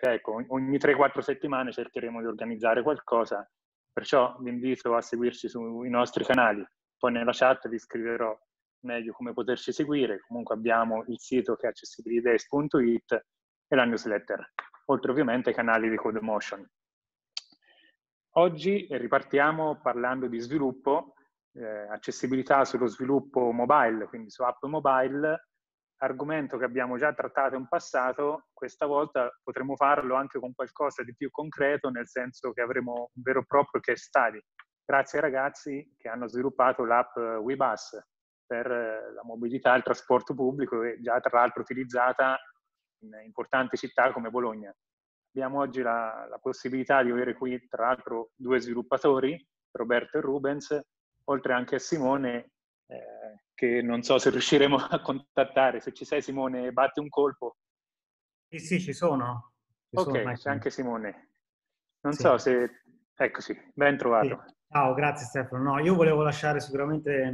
ecco, ogni 3-4 settimane cercheremo di organizzare qualcosa, perciò vi invito a seguirci sui nostri canali, poi nella chat vi scriverò meglio come poterci seguire. Comunque abbiamo il sito che è accessibilidades.it e la newsletter, oltre ovviamente ai canali di Codemotion. Oggi ripartiamo parlando di sviluppo, accessibilità sullo sviluppo mobile, quindi su app mobile, argomento che abbiamo già trattato in passato. Questa volta potremo farlo anche con qualcosa di più concreto, nel senso che avremo un vero e proprio case study, grazie ai ragazzi che hanno sviluppato l'app WeBus per la mobilità e il trasporto pubblico, e già tra l'altro utilizzata in importanti città come Bologna. Abbiamo oggi la possibilità di avere qui tra l'altro due sviluppatori, Roberto e Rubens, oltre anche a Simone, che non so se riusciremo a contattare. Se ci sei Simone, batti un colpo. Sì, ci sono. Ok, c'è anche Simone. Non so se... Eccoci, ben trovato. Sì. Ciao, grazie Stefano. No, io volevo lasciare sicuramente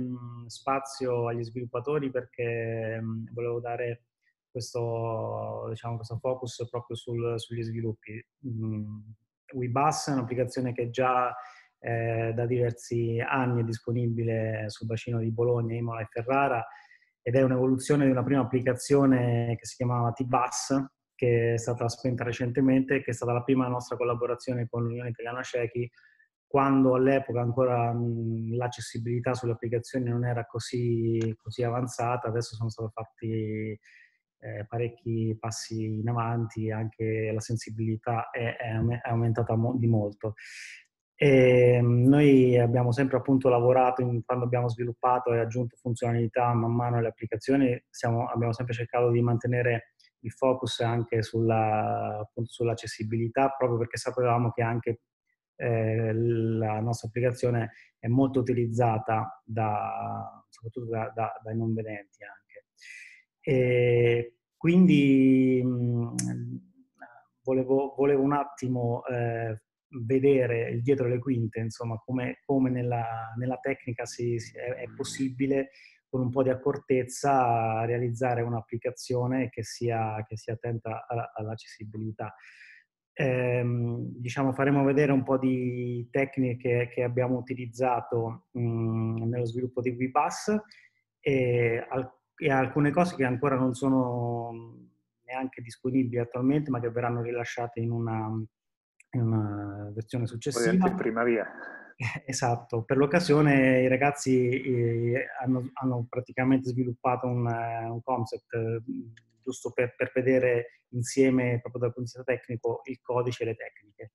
spazio agli sviluppatori, perché volevo dare questo, diciamo, questo focus proprio sugli sviluppi. WeBus è un'applicazione che già da diversi anni è disponibile sul bacino di Bologna, Imola e Ferrara, ed è un'evoluzione di una prima applicazione che si chiamava T-Bus, che è stata spenta recentemente, che è stata la prima nostra collaborazione con l'Unione Italiana Ciechi, quando all'epoca ancora l'accessibilità sulle applicazioni non era così avanzata. Adesso sono stati fatti parecchi passi in avanti, anche la sensibilità è aumentata di molto. E noi abbiamo sempre appunto lavorato, quando abbiamo sviluppato e aggiunto funzionalità man mano alle applicazioni, abbiamo sempre cercato di mantenere il focus anche sull'accessibilità, proprio perché sapevamo che anche la nostra applicazione è molto utilizzata soprattutto dai non vedenti anche. E quindi volevo un attimo vedere il dietro le quinte, insomma, come nella tecnica è possibile, con un po' di accortezza, realizzare un'applicazione che sia attenta all'accessibilità. Diciamo, faremo vedere un po' di tecniche che abbiamo utilizzato nello sviluppo di WeBus, e alcune cose che ancora non sono neanche disponibili attualmente, ma che verranno rilasciate in una versione successiva. In prima via. Esatto, per l'occasione i ragazzi hanno praticamente sviluppato un concept, giusto per vedere insieme, proprio dal punto di vista tecnico, il codice e le tecniche.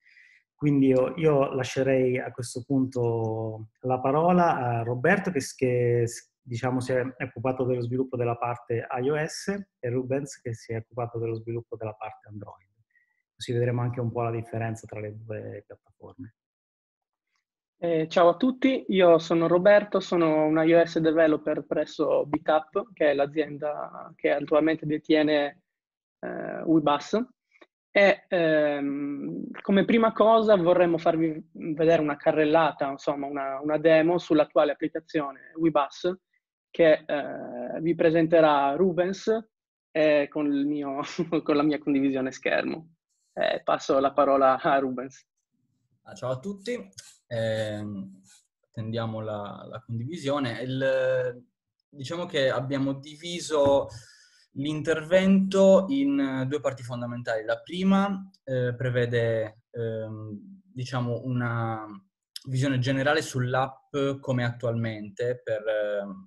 Quindi io lascerei a questo punto la parola a Roberto, che diciamo si è occupato dello sviluppo della parte iOS, e Rubens, che si è occupato dello sviluppo della parte Android. Così vedremo anche un po' la differenza tra le due piattaforme. Ciao a tutti, io sono Roberto, sono un iOS developer presso bitapp, che è l'azienda che attualmente detiene WeBus, e come prima cosa vorremmo farvi vedere una carrellata, insomma una demo sull'attuale applicazione WeBus, che vi presenterà Rubens con la mia condivisione schermo. Passo la parola a Rubens. Ciao a tutti. Attendiamo la condivisione. Diciamo che abbiamo diviso l'intervento in due parti fondamentali. La prima prevede diciamo una visione generale sull'app come attualmente, per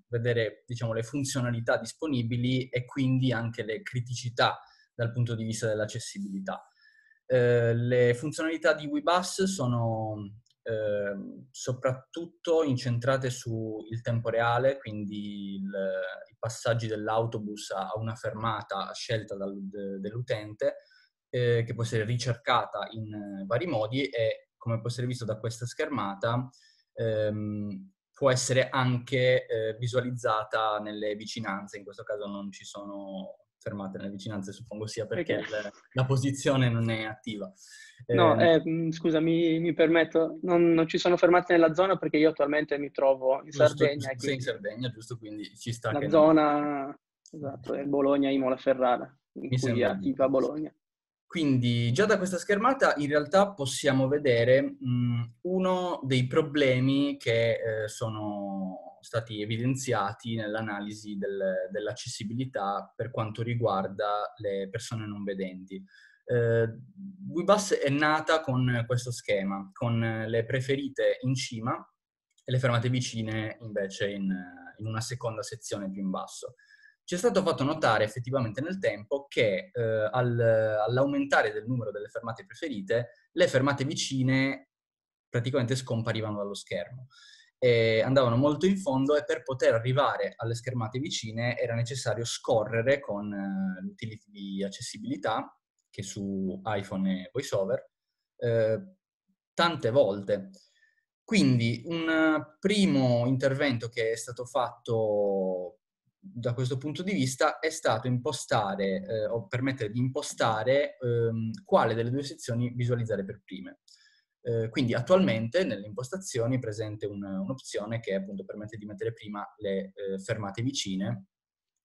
vedere diciamo le funzionalità disponibili e quindi anche le criticità dal punto di vista dell'accessibilità. Le funzionalità di WeBus sono soprattutto incentrate sul tempo reale, quindi i passaggi dell'autobus a una fermata a scelta dell'utente, che può essere ricercata in vari modi, e come può essere visto da questa schermata può essere anche visualizzata nelle vicinanze. In questo caso non ci sono fermate nelle vicinanze, suppongo sia perché la posizione non è attiva. No, scusa, mi permetto, non ci sono fermate nella zona, perché io attualmente mi trovo in Sardegna. Sei in Sardegna, giusto, quindi ci sta. La zona, esatto, è Bologna, Imola, Ferrara, in cui è attiva Bologna. Quindi già da questa schermata in realtà possiamo vedere uno dei problemi che sono stati evidenziati nell'analisi dell'accessibilità per quanto riguarda le persone non vedenti. WeBus è nata con questo schema, con le preferite in cima e le fermate vicine invece in una seconda sezione più in basso. Ci è stato fatto notare effettivamente nel tempo che all'aumentare del numero delle fermate preferite, le fermate vicine praticamente scomparivano dallo schermo. E andavano molto in fondo e per poter arrivare alle schermate vicine era necessario scorrere con l'utility di accessibilità, che su iPhone e VoiceOver, tante volte. Quindi un primo intervento che è stato fatto da questo punto di vista è stato impostare o permettere di impostare quale delle due sezioni visualizzare per prime. Quindi attualmente nelle impostazioni è presente un'opzione che appunto permette di mettere prima le fermate vicine,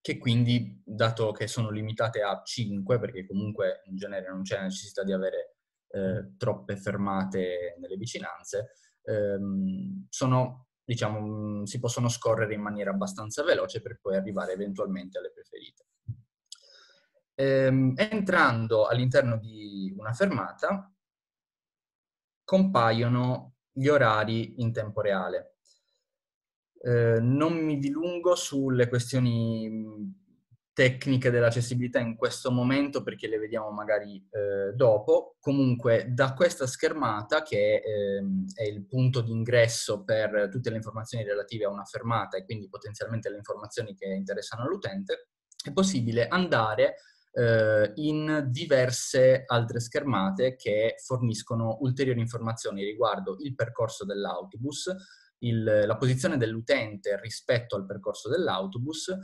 che quindi, dato che sono limitate a 5, perché comunque in genere non c'è necessità di avere troppe fermate nelle vicinanze, sono, diciamo, si possono scorrere in maniera abbastanza veloce per poi arrivare eventualmente alle preferite. Entrando all'interno di una fermata, compaiono gli orari in tempo reale. Non mi dilungo sulle questioni tecniche dell'accessibilità in questo momento perché le vediamo magari dopo. Comunque da questa schermata, che è il punto d'ingresso per tutte le informazioni relative a una fermata e quindi potenzialmente le informazioni che interessano all'utente, è possibile andare in diverse altre schermate che forniscono ulteriori informazioni riguardo il percorso dell'autobus, la posizione dell'utente rispetto al percorso dell'autobus,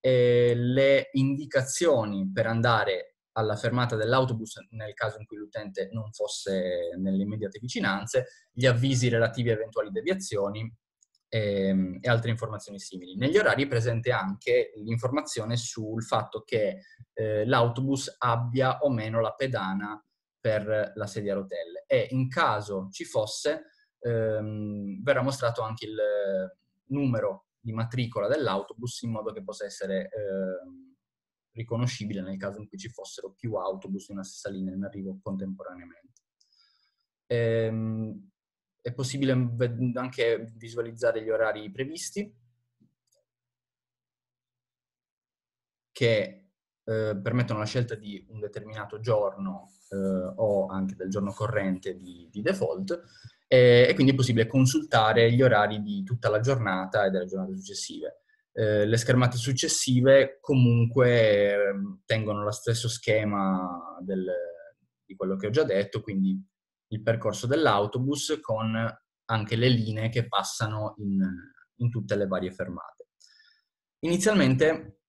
le indicazioni per andare alla fermata dell'autobus nel caso in cui l'utente non fosse nelle immediate vicinanze, gli avvisi relativi a eventuali deviazioni e altre informazioni simili. Negli orari è presente anche l'informazione sul fatto che l'autobus abbia o meno la pedana per la sedia a rotelle e in caso ci fosse verrà mostrato anche il numero di matricola dell'autobus in modo che possa essere riconoscibile nel caso in cui ci fossero più autobus in una stessa linea in arrivo contemporaneamente. È possibile anche visualizzare gli orari previsti che permettono la scelta di un determinato giorno o anche del giorno corrente di default. E quindi è possibile consultare gli orari di tutta la giornata e delle giornate successive. Le schermate successive comunque tengono lo stesso schema di quello che ho già detto, quindi il percorso dell'autobus con anche le linee che passano in tutte le varie fermate. Inizialmente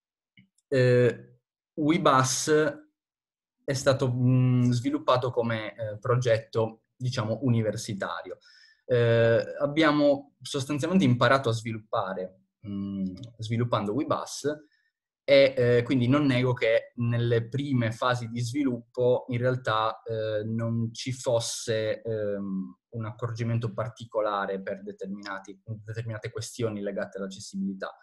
WeBus è stato sviluppato come progetto, diciamo, universitario. Abbiamo sostanzialmente imparato a sviluppare, sviluppando WeBus, e quindi non nego che nelle prime fasi di sviluppo in realtà non ci fosse un accorgimento particolare per determinate questioni legate all'accessibilità,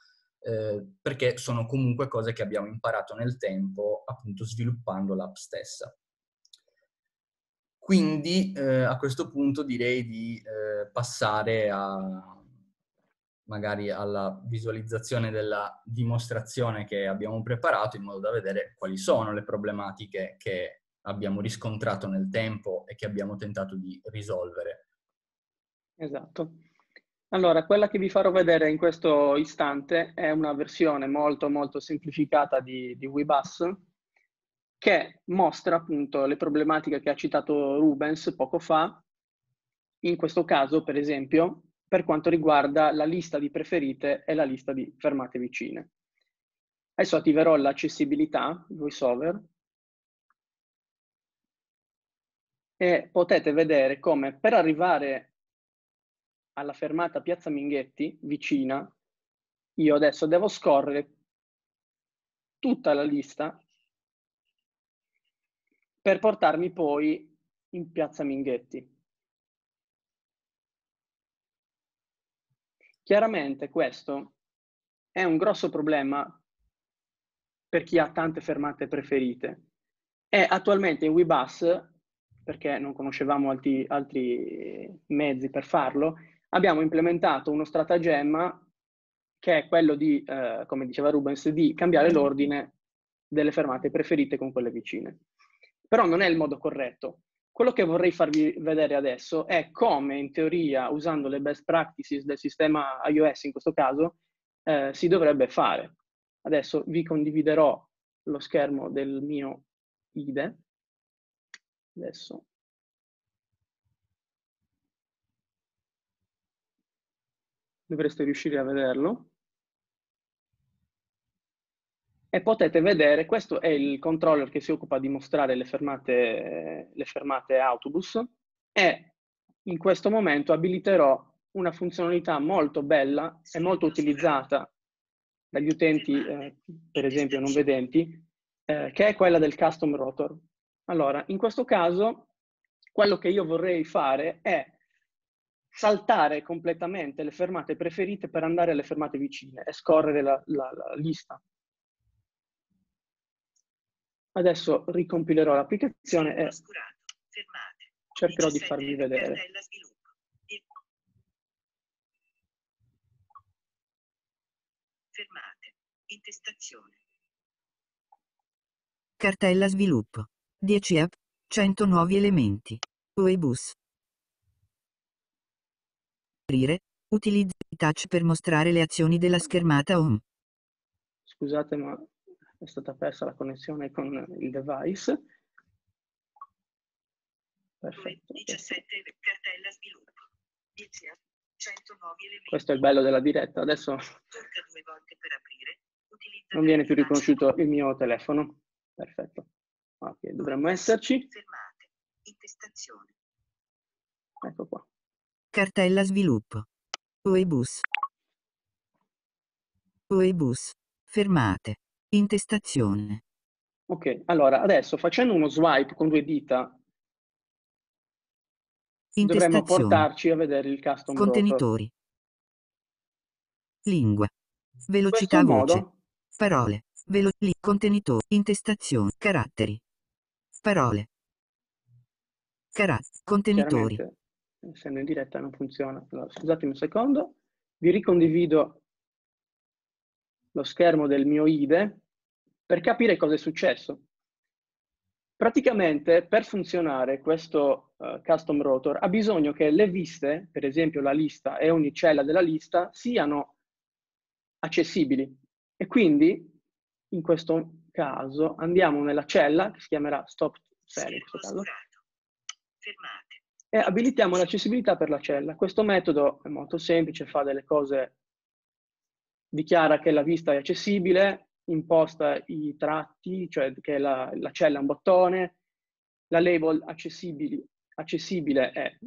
perché sono comunque cose che abbiamo imparato nel tempo, appunto sviluppando l'app stessa. Quindi a questo punto direi di passare magari alla visualizzazione della dimostrazione che abbiamo preparato in modo da vedere quali sono le problematiche che abbiamo riscontrato nel tempo e che abbiamo tentato di risolvere. Esatto. Allora, quella che vi farò vedere in questo istante è una versione molto molto semplificata di WeBus, che mostra appunto le problematiche che ha citato Rubens poco fa, in questo caso per esempio per quanto riguarda la lista di preferite e la lista di fermate vicine. Adesso attiverò l'accessibilità, VoiceOver, e potete vedere come per arrivare alla fermata Piazza Minghetti, vicina, io adesso devo scorrere tutta la lista per portarmi poi in Piazza Minghetti. Chiaramente questo è un grosso problema per chi ha tante fermate preferite. E attualmente in WeBus, perché non conoscevamo altri mezzi per farlo, abbiamo implementato uno stratagemma che è quello di, come diceva Rubens, di cambiare l'ordine delle fermate preferite con quelle vicine. Però non è il modo corretto. Quello che vorrei farvi vedere adesso è come, in teoria, usando le best practices del sistema iOS in questo caso, si dovrebbe fare. Adesso vi condividerò lo schermo del mio IDE. Adesso. Dovreste riuscire a vederlo. E potete vedere, questo è il controller che si occupa di mostrare le fermate autobus, e in questo momento abiliterò una funzionalità molto bella e molto utilizzata dagli utenti, per esempio non vedenti, che è quella del custom rotor. Allora, in questo caso, quello che io vorrei fare è saltare completamente le fermate preferite per andare alle fermate vicine e scorrere la lista. Adesso ricompilerò l'applicazione e cercherò di farvi vedere. Fermate. Intestazione. Cartella sviluppo. 10 app, 100 nuovi elementi. WeBus. Aprire. Utilizza i touch per mostrare le azioni della schermata home. Scusate, ma è stata persa la connessione con il device. Perfetto. 17 cartella sviluppo. 10 app, 100 nuovi elementi. Questo è il bello della diretta. Adesso non viene più riconosciuto il mio telefono. Perfetto. Ok, dovremmo esserci. Fermate. Intestazione. Ecco qua. Cartella sviluppo. WeBus. WeBus. Fermate. Intestazione. Ok, allora adesso facendo uno swipe con due dita dovremmo portarci a vedere il custom contenitori rotor. Lingua, velocità voce, parole, contenitore, intestazione, caratteri, parole, contenitori. Essendo in diretta non funziona. Allora, scusatemi un secondo, vi ricondivido lo schermo del mio IDE per capire cosa è successo. Praticamente per funzionare questo custom rotor ha bisogno che le viste, per esempio la lista e ogni cella della lista, siano accessibili. E quindi in questo caso andiamo nella cella che si chiamerà Stop Cell in questo caso, e abilitiamo l'accessibilità per la cella. Questo metodo è molto semplice, fa delle cose. Dichiara che la vista è accessibile, imposta i tratti, cioè che la cella è un bottone, la label accessibile è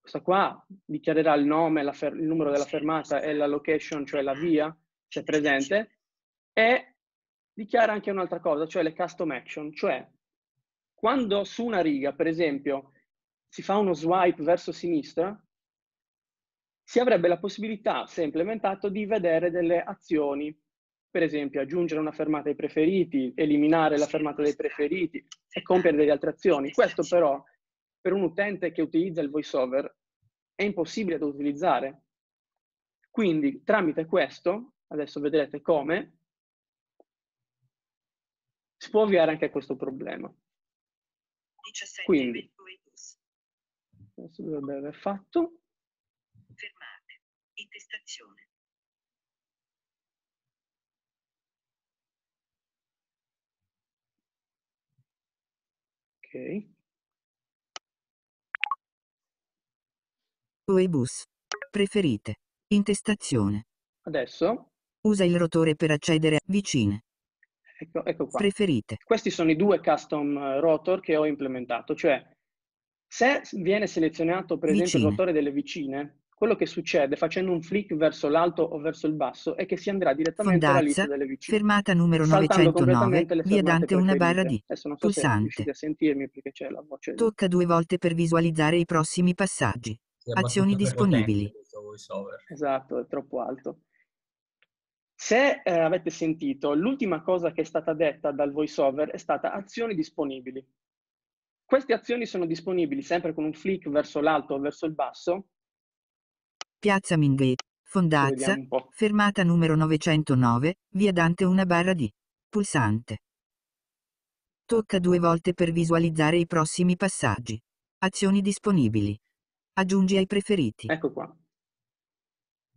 questa qua, dichiarerà il nome, il numero della fermata e la location, cioè la via, c'è presente, e dichiara anche un'altra cosa, cioè le custom action, cioè quando su una riga, per esempio, si fa uno swipe verso sinistra, si avrebbe la possibilità, se implementato, di vedere delle azioni, per esempio aggiungere una fermata ai preferiti, eliminare la fermata dei preferiti e compiere delle altre azioni. Questo però, per un utente che utilizza il VoiceOver, è impossibile da utilizzare. Quindi, tramite questo, adesso vedrete come, si può ovviare anche a questo problema. Quindi, questo dovrebbe aver fatto. Fermate. Intestazione. Ok. WeBus. Preferite. Intestazione. Adesso. Usa il rotore per accedere a vicine. Ecco qua. Preferite. Questi sono i due custom rotor che ho implementato. Cioè, se viene selezionato per esempio il rotore delle vicine, quello che succede facendo un flick verso l'alto o verso il basso è che si andrà direttamente alla lista delle vicine. Fermata numero 909, via Dante, una barra di pulsante. Tocca 2 volte per visualizzare i prossimi passaggi. Azioni disponibili. Esatto, è troppo alto. Se avete sentito, l'ultima cosa che è stata detta dal VoiceOver è stata azioni disponibili. Queste azioni sono disponibili sempre con un flick verso l'alto o verso il basso. Piazza Minghetti, Fondazza, fermata numero 909, via Dante, una barra di pulsante. Tocca 2 volte per visualizzare i prossimi passaggi. Azioni disponibili. Aggiungi ai preferiti. Ecco qua.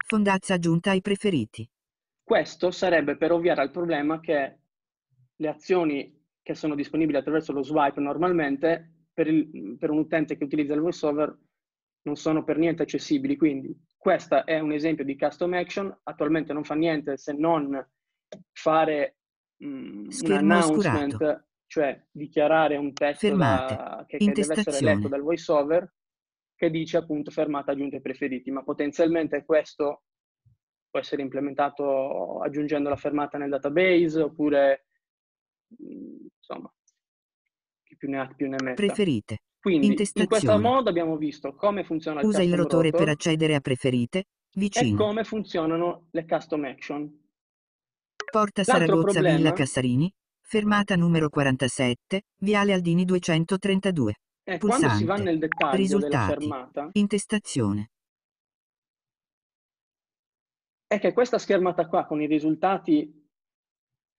Fondazza aggiunta ai preferiti. Questo sarebbe per ovviare al problema che le azioni che sono disponibili attraverso lo swipe normalmente per un utente che utilizza il VoiceOver non sono per niente accessibili, quindi questa è un esempio di custom action. Attualmente non fa niente se non fare un announcement, cioè dichiarare un testo che deve essere letto dal VoiceOver, che dice appunto fermata aggiunta ai preferiti, ma potenzialmente questo può essere implementato aggiungendo la fermata nel database oppure insomma chi più ne ha più ne metta. Preferite. Quindi in questo modo abbiamo visto come funziona il custom rotore per accedere a preferite vicino e come funzionano le custom action. Porta Saragozza, Villa Cassarini, fermata numero 47, Viale Aldini 232. Pulsante. Quando si va nel dettaglio della fermata, intestazione, è che questa schermata qua con i risultati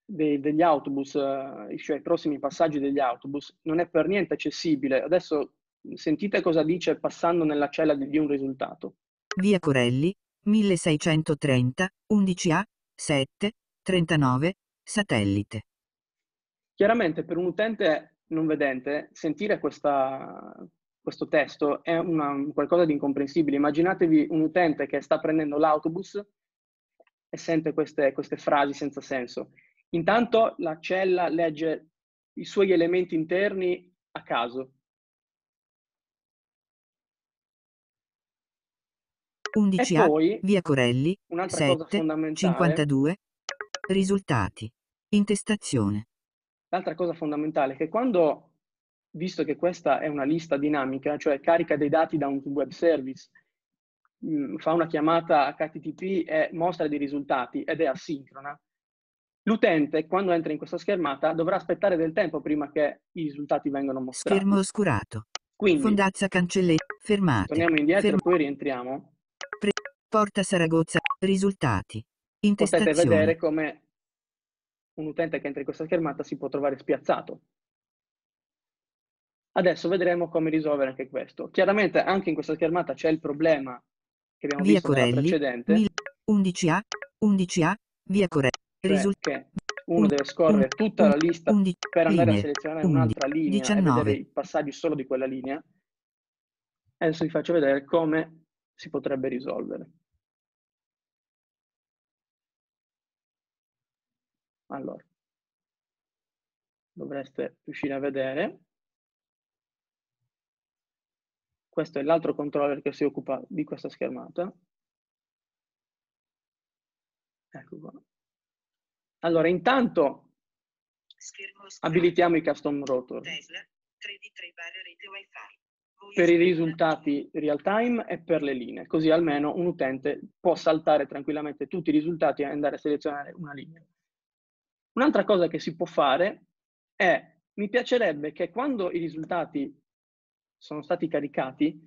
degli autobus, cioè i prossimi passaggi degli autobus, non è per niente accessibile. Adesso sentite cosa dice passando nella cella di un risultato. Via Corelli, 1630, 11A, 7, 39, satellite. Chiaramente per un utente non vedente sentire questo testo è qualcosa di incomprensibile. Immaginatevi un utente che sta prendendo l'autobus e sente queste frasi senza senso. Intanto la cella legge i suoi elementi interni a caso. 11A, poi, via Corelli, 7, 52, risultati, intestazione. L'altra cosa fondamentale è che quando, visto che questa è una lista dinamica, cioè carica dei dati da un web service, fa una chiamata HTTP e mostra dei risultati ed è asincrona, l'utente, quando entra in questa schermata, dovrà aspettare del tempo prima che i risultati vengano mostrati. Schermo oscurato. Quindi, Fondazza cancelletto, fermate. Torniamo indietro e poi rientriamo. Porta Saragozza, risultati, intestazione. Potete vedere come un utente che entra in questa schermata si può trovare spiazzato. Adesso vedremo come risolvere anche questo. Chiaramente anche in questa schermata c'è il problema che abbiamo visto nella precedente. 11A, 11A, via Corelli. Perché uno deve scorrere tutta la lista per andare a selezionare un'altra linea 19. E vedere i passaggi solo di quella linea. Adesso vi faccio vedere come si potrebbe risolvere. Allora, dovreste riuscire a vedere. Questo è l'altro controller che si occupa di questa schermata. Ecco qua. Allora, intanto abilitiamo i custom rotor per i risultati real time e per le linee, così almeno un utente può saltare tranquillamente tutti i risultati e andare a selezionare una linea. Un'altra cosa che si può fare è, mi piacerebbe che quando i risultati sono stati caricati,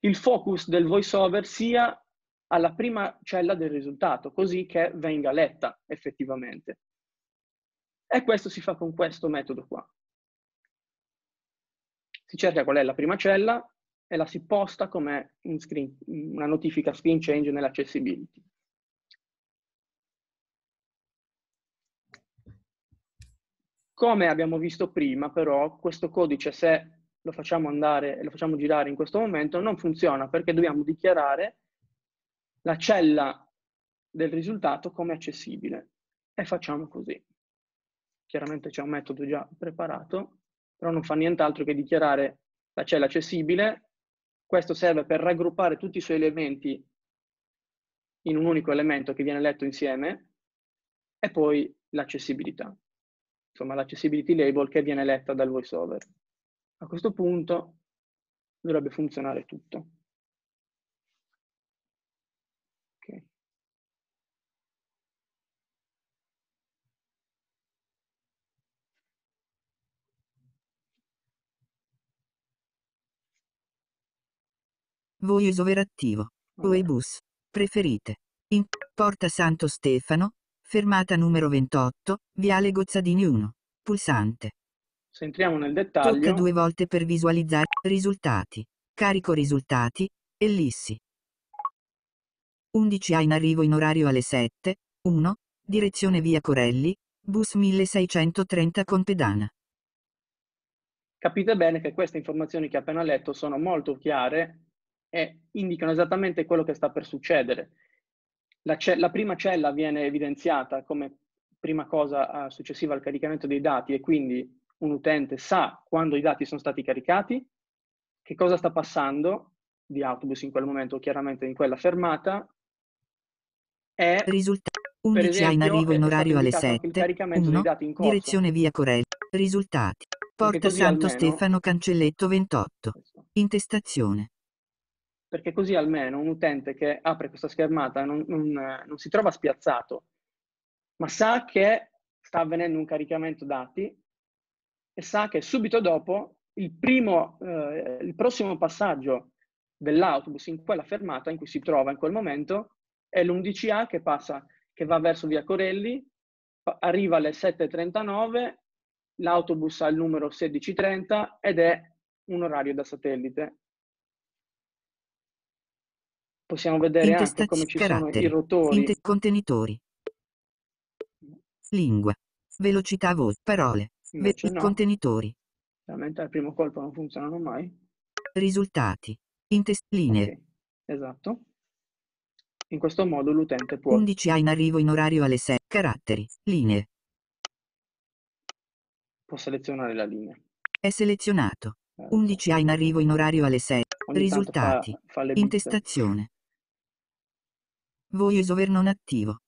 il focus del VoiceOver sia alla prima cella del risultato, così che venga letta effettivamente. E questo si fa con questo metodo qua. Si cerca qual è la prima cella e la si posta come una notifica screen change nell'accessibility. Come abbiamo visto prima, però, questo codice, se lo facciamo andare e lo facciamo girare in questo momento, non funziona perché dobbiamo dichiarare la cella del risultato come accessibile. E facciamo così. Chiaramente c'è un metodo già preparato, però non fa nient'altro che dichiarare la cella accessibile, Questo serve per raggruppare tutti i suoi elementi in un unico elemento che viene letto insieme, e poi l'accessibilità, insomma l'accessibility label che viene letta dal voiceover. A questo punto dovrebbe funzionare tutto. Okay. VoiceOver attivo. WeBus. Preferite. In Porta Santo Stefano, fermata numero 28, Viale Gozzadini 1. Pulsante. Se entriamo nel dettaglio... Tocca 2 volte per visualizzare risultati. Carico risultati, ellissi. 11A in arrivo in orario alle 7, 1, direzione Via Corelli, bus 1630 con pedana. Capite bene che queste informazioni che ho appena letto sono molto chiare e indicano esattamente quello che sta per succedere. La prima cella viene evidenziata come prima cosa successiva al caricamento dei dati, e quindi un utente sa quando i dati sono stati caricati, che cosa sta passando di autobus in quel momento, chiaramente in quella fermata, e risultato 11 in arrivo in orario alle 7, caricamento 1, dei dati in corso. Direzione Via Corelli, risultati, Porta Santo Stefano cancelletto 28, intestazione. Perché così almeno un utente che apre questa schermata non si trova spiazzato, ma sa che sta avvenendo un caricamento dati e sa che subito dopo il prossimo passaggio dell'autobus in quella fermata in cui si trova in quel momento è l'11A che passa, che va verso Via Corelli, arriva alle 7:39, l'autobus ha il numero 1630 ed è un orario da satellite. Possiamo vedere anche come ci sono i rotori. Contenitori. Lingua. Velocità voce. Parole. No. Contenitori. Veramente al primo colpo non funzionano mai. Risultati. Linee. Okay. Esatto. In questo modo l'utente può... 11A in arrivo in orario alle 6. Caratteri. Linee. Può selezionare la linea. È selezionato. 11A in arrivo in orario alle 6. Risultati. Fa intestazione. VoiceOver non attivo.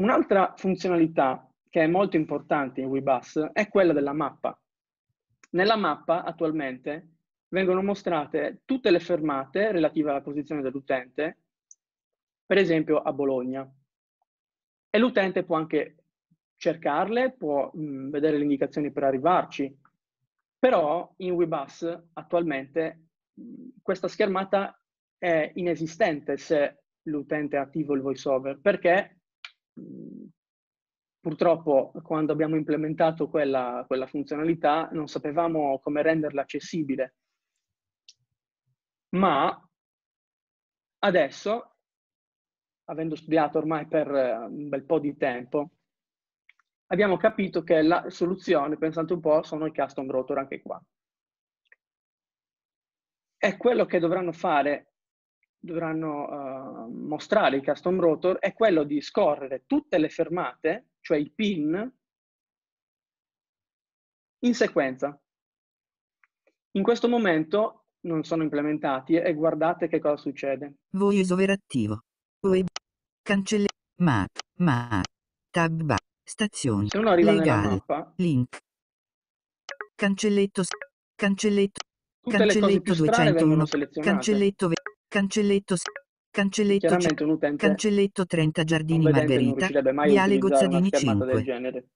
Un'altra funzionalità che è molto importante in WeBus è quella della mappa. Nella mappa attualmente vengono mostrate tutte le fermate relative alla posizione dell'utente, per esempio a Bologna. E l'utente può anche cercarle, può vedere le indicazioni per arrivarci. Però in WeBus attualmente questa schermata è inesistente se l'utente è attivo il voiceover, perché purtroppo quando abbiamo implementato quella funzionalità non sapevamo come renderla accessibile. Ma adesso, avendo studiato ormai per un bel po' di tempo, abbiamo capito che la soluzione, pensate un po', sono i custom rotor anche qua. E quello che dovranno fare, dovranno mostrare i custom rotor, è quello di scorrere tutte le fermate, cioè i pin, in sequenza. In questo momento non sono implementati e guardate che cosa succede. VoiceOver attivo. Cancella. Map. Map. Tab. Bar. Stazioni. Se uno arriva nella mappa. Link. Cancelletto. Cancelletto. Cancelletto 201, cancelletto, cancelletto, cancelletto, cancelletto 30 Giardini Margherita, Viale Gozzadini 5.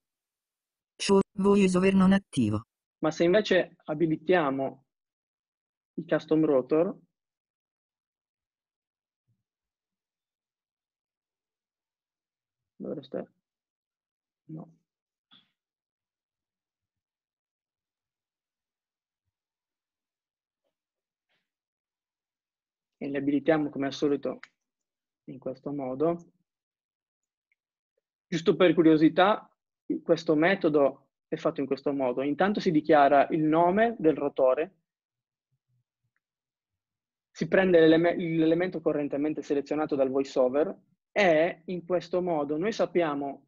Show VoiceOver non attivo. Ma se invece abilitiamo il custom rotor, dovreste... No. E li abilitiamo come al solito in questo modo. Giusto per curiosità, questo metodo è fatto in questo modo. Intanto si dichiara il nome del rotore, si prende l'elemento correntemente selezionato dal voiceover e in questo modo noi sappiamo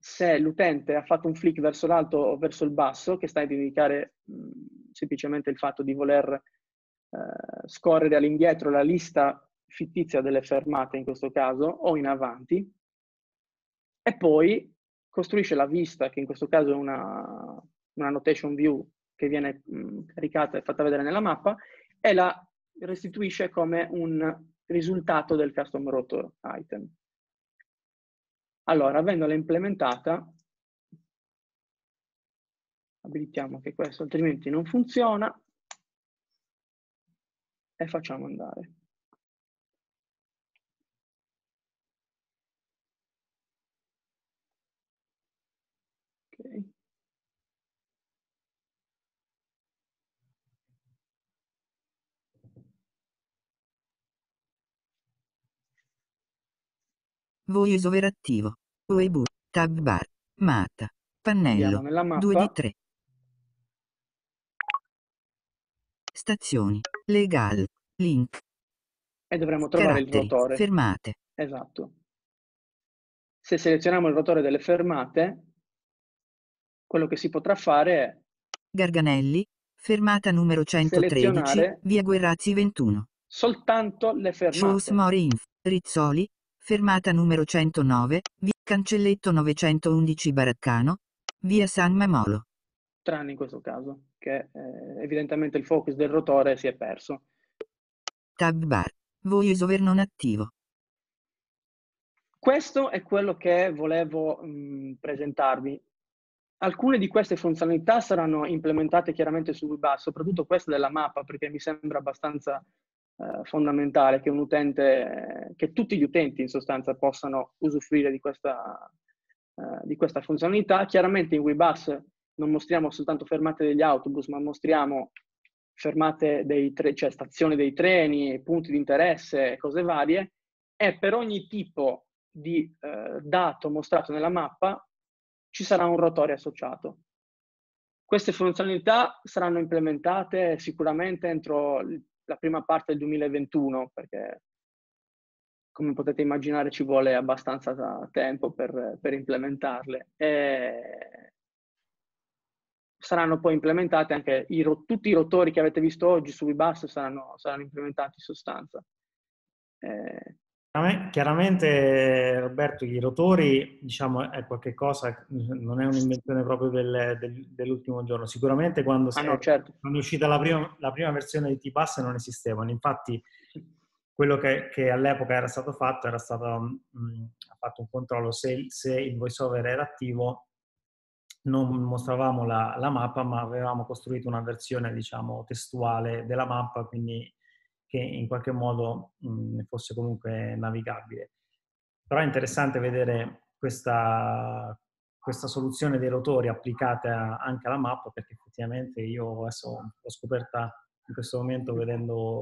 se l'utente ha fatto un flick verso l'alto o verso il basso, che sta a indicare semplicemente il fatto di voler scorrere all'indietro la lista fittizia delle fermate in questo caso, o in avanti, e poi costruisce la vista, che in questo caso è una annotation view che viene caricata e fatta vedere nella mappa, e la restituisce come un risultato del custom rotor item. Allora, avendola implementata, abilitiamo anche questo, altrimenti non funziona, e facciamo andare. Okay. VoiceOver attivo. WeBus, tab bar, mata, pannello, 2 di 3. Stazioni, legal, link. E dovremmo trovare il rotore. Fermate. Esatto. Se selezioniamo il rotore delle fermate, quello che si potrà fare è Garganelli, fermata numero 113, via Guerrazzi 21. Soltanto le fermate. Shows more info. Rizzoli, fermata numero 109, via Cancelletto 911 Baraccano, via San Mamolo. Tranne in questo caso, che evidentemente il focus del rotore si è perso. Tab bar, VoiceOver non attivo. Questo è quello che volevo presentarvi. Alcune di queste funzionalità saranno implementate chiaramente su WeBus, soprattutto questa della mappa, perché mi sembra abbastanza fondamentale che un utente, che tutti gli utenti in sostanza possano usufruire di questa funzionalità. Chiaramente in WeBus non mostriamo soltanto fermate degli autobus, ma mostriamo fermate dei treni, cioè stazioni dei treni, punti di interesse, cose varie, e per ogni tipo di dato mostrato nella mappa ci sarà un rotore associato. Queste funzionalità saranno implementate sicuramente entro la prima parte del 2021, perché come potete immaginare ci vuole abbastanza tempo per implementarle. E saranno poi implementate anche tutti i rotori che avete visto oggi su WeBus saranno implementati in sostanza. Chiaramente, Roberto, i rotori, diciamo, è qualcosa, non è un'invenzione proprio dell'ultimo giorno. Sicuramente quando quando è uscita la prima versione di T-Bus non esistevano. Infatti quello che all'epoca era stato fatto ha fatto un controllo. Se il VoiceOver era attivo non mostravamo la mappa, ma avevamo costruito una versione, diciamo, testuale della mappa, quindi che in qualche modo fosse comunque navigabile. Però è interessante vedere questa soluzione dei rotori applicata anche alla mappa, perché effettivamente io adesso l'ho scoperta in questo momento vedendo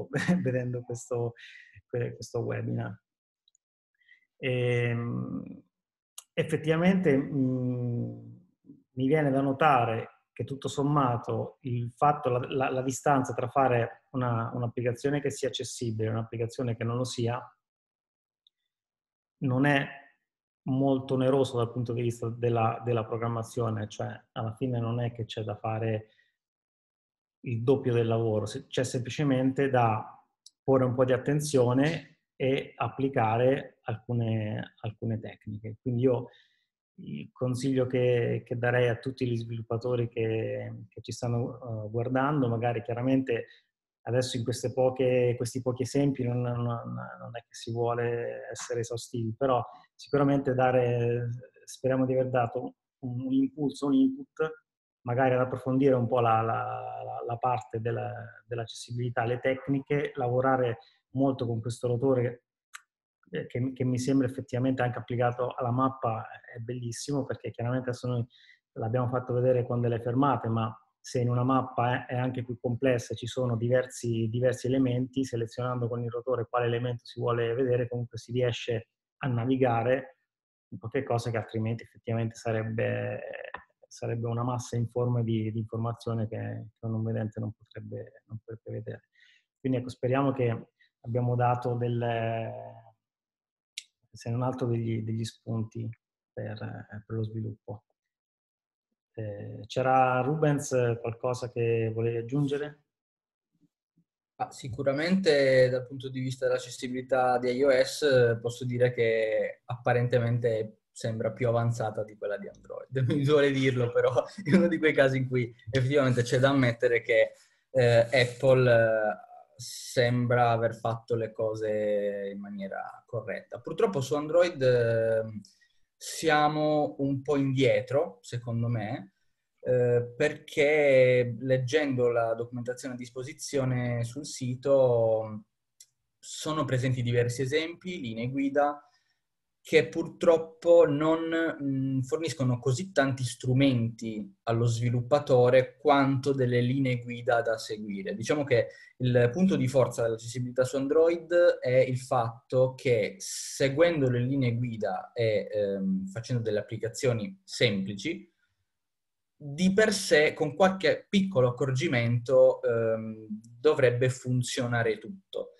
questo webinar. E effettivamente mi viene da notare che tutto sommato il fatto, la distanza tra fare un'applicazione che sia accessibile e un'applicazione che non lo sia, non è molto oneroso dal punto di vista della programmazione, cioè alla fine non è che c'è da fare il doppio del lavoro, c'è semplicemente da porre un po' di attenzione e applicare alcune tecniche. Quindi io il consiglio che darei a tutti gli sviluppatori che ci stanno guardando, magari chiaramente adesso in questi pochi esempi non è che si vuole essere esaustivi, però sicuramente speriamo di aver dato un impulso, un input, magari ad approfondire un po' la parte dell'accessibilità, le tecniche, lavorare molto con questo rotore che mi sembra effettivamente anche applicato alla mappa è bellissimo, perché chiaramente adesso noi l'abbiamo fatto vedere con delle fermate, ma se in una mappa è anche più complessa, ci sono diversi elementi, selezionando con il rotore quale elemento si vuole vedere, comunque si riesce a navigare in poche cose che altrimenti effettivamente sarebbe una massa informe di informazione che un non vedente non potrebbe vedere. Quindi ecco, speriamo che abbiamo dato se non altro degli spunti per lo sviluppo. C'era Rubens qualcosa che volevi aggiungere? Sicuramente dal punto di vista dell'accessibilità di iOS posso dire che apparentemente sembra più avanzata di quella di Android. Mi duole dirlo, però è uno di quei casi in cui effettivamente c'è da ammettere che Apple sembra aver fatto le cose in maniera corretta. Purtroppo su Android siamo un po' indietro, secondo me, perché leggendo la documentazione a disposizione sul sito sono presenti diversi esempi, linee guida, che purtroppo non forniscono così tanti strumenti allo sviluppatore quanto delle linee guida da seguire. Diciamo che il punto di forza dell'accessibilità su Android è il fatto che seguendo le linee guida e facendo delle applicazioni semplici, di per sé, con qualche piccolo accorgimento, dovrebbe funzionare tutto.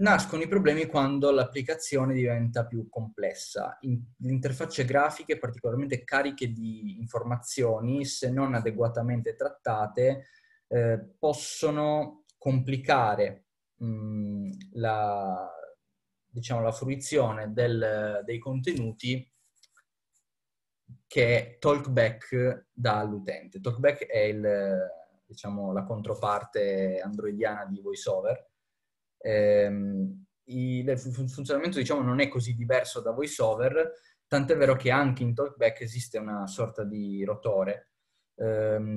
Nascono i problemi quando l'applicazione diventa più complessa. Le interfacce grafiche particolarmente cariche di informazioni, se non adeguatamente trattate, possono complicare la fruizione dei contenuti che TalkBack dà all'utente. TalkBack è la controparte androidiana di VoiceOver. Il funzionamento non è così diverso da VoiceOver, tant'è vero che anche in TalkBack esiste una sorta di rotore,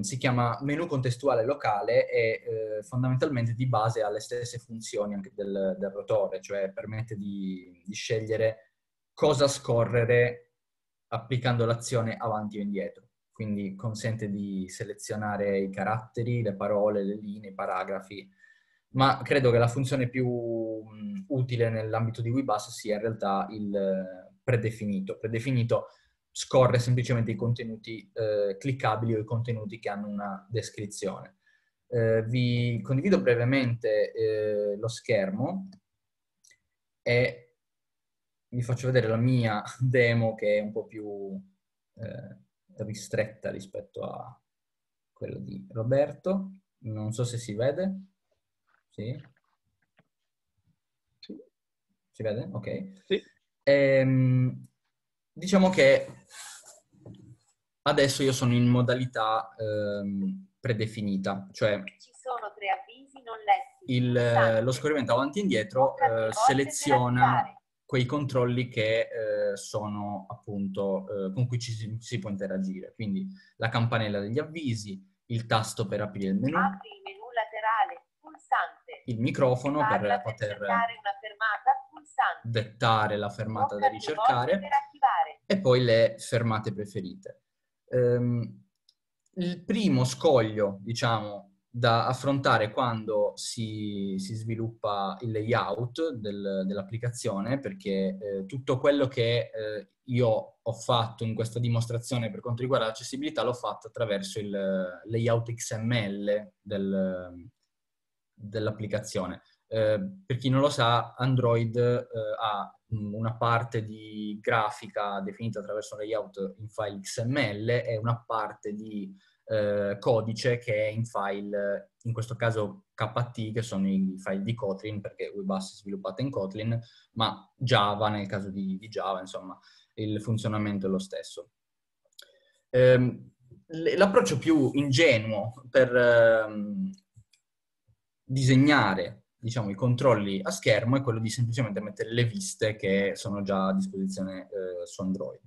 si chiama menu contestuale locale e fondamentalmente di base ha le stesse funzioni anche del rotore, cioè permette di scegliere cosa scorrere applicando l'azione avanti o indietro, quindi consente di selezionare i caratteri, le parole, le linee, i paragrafi. Ma credo che la funzione più utile nell'ambito di WeBus sia in realtà il predefinito. Predefinito scorre semplicemente i contenuti cliccabili o i contenuti che hanno una descrizione. Vi condivido brevemente lo schermo e vi faccio vedere la mia demo che è un po' più ristretta rispetto a quella di Roberto. Non so se si vede. Sì? Sì. Si vede? Ok. Sì. Diciamo che adesso io sono in modalità predefinita, cioè ci sono 3 avvisi non letti. Lo scorrimento avanti e indietro seleziona quei controlli che sono appunto con cui si può interagire, quindi la campanella degli avvisi, il tasto per aprire il menu. Apri il menu laterale, pulsante. Il microfono per poter dettare la fermata da ricercare e poi le fermate preferite. Il primo scoglio, da affrontare quando si sviluppa il layout dell'applicazione, perché tutto quello che io ho fatto in questa dimostrazione per quanto riguarda l'accessibilità l'ho fatto attraverso il layout XML dell'applicazione. Per chi non lo sa, Android ha una parte di grafica definita attraverso un layout in file XML e una parte di codice che è in file, in questo caso KT, che sono i file di Kotlin, perché WeBus è sviluppata in Kotlin, ma Java, nel caso di Java, insomma, il funzionamento è lo stesso. L'approccio più ingenuo per disegnare i controlli a schermo è quello di semplicemente mettere le viste che sono già a disposizione su Android.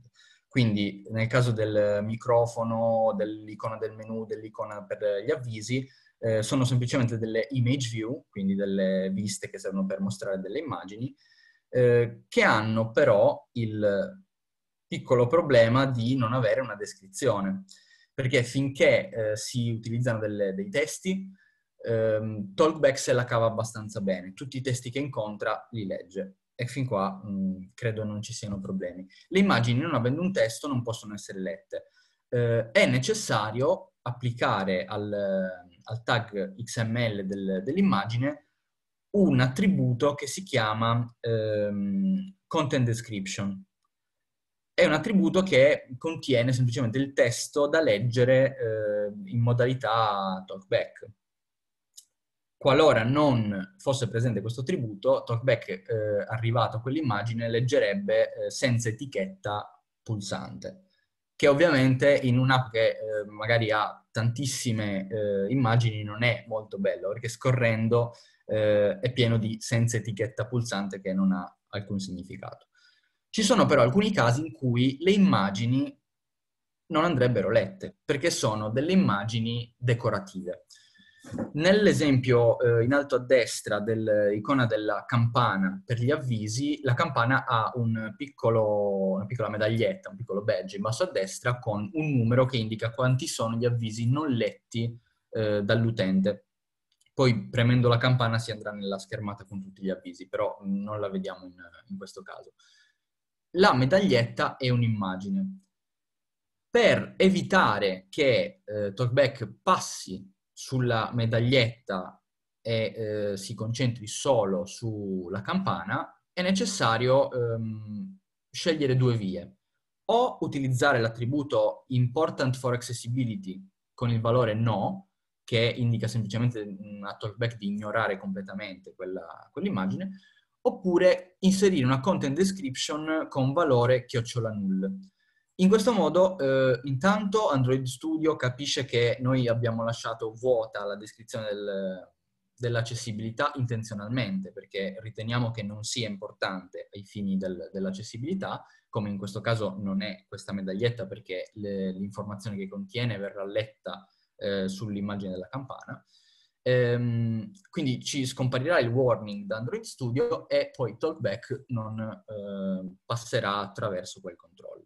Quindi nel caso del microfono, dell'icona del menu, dell'icona per gli avvisi, sono semplicemente delle image view, quindi delle viste che servono per mostrare delle immagini, che hanno però il piccolo problema di non avere una descrizione, perché finché si utilizzano dei testi, TalkBack se la cava abbastanza bene, tutti i testi che incontra li legge e fin qua credo non ci siano problemi. Le immagini, non avendo un testo, non possono essere lette. È necessario applicare al tag XML dell'immagine un attributo che si chiama content description. È un attributo che contiene semplicemente il testo da leggere in modalità TalkBack. Qualora non fosse presente questo attributo, TalkBack, arrivato a quell'immagine, leggerebbe senza etichetta pulsante, che ovviamente in un'app che magari ha tantissime immagini non è molto bello, perché scorrendo è pieno di senza etichetta pulsante che non ha alcun significato. Ci sono però alcuni casi in cui le immagini non andrebbero lette, perché sono delle immagini decorative. Nell'esempio in alto a destra dell'icona della campana per gli avvisi, la campana ha una piccola medaglietta, un piccolo badge in basso a destra con un numero che indica quanti sono gli avvisi non letti dall'utente. Poi premendo la campana si andrà nella schermata con tutti gli avvisi, però non la vediamo in questo caso. La medaglietta è un'immagine. Per evitare che TalkBack passi sulla medaglietta e si concentri solo sulla campana, è necessario scegliere due vie. O utilizzare l'attributo important for accessibility con il valore no, che indica semplicemente a TalkBack di ignorare completamente quell'immagine, oppure inserire una content description con valore /null. In questo modo intanto Android Studio capisce che noi abbiamo lasciato vuota la descrizione dell'accessibilità intenzionalmente, perché riteniamo che non sia importante ai fini dell'accessibilità, come in questo caso non è questa medaglietta, perché l'informazione che contiene verrà letta sull'immagine della campana. Quindi ci scomparirà il warning da Android Studio e poi TalkBack non passerà attraverso quel controllo.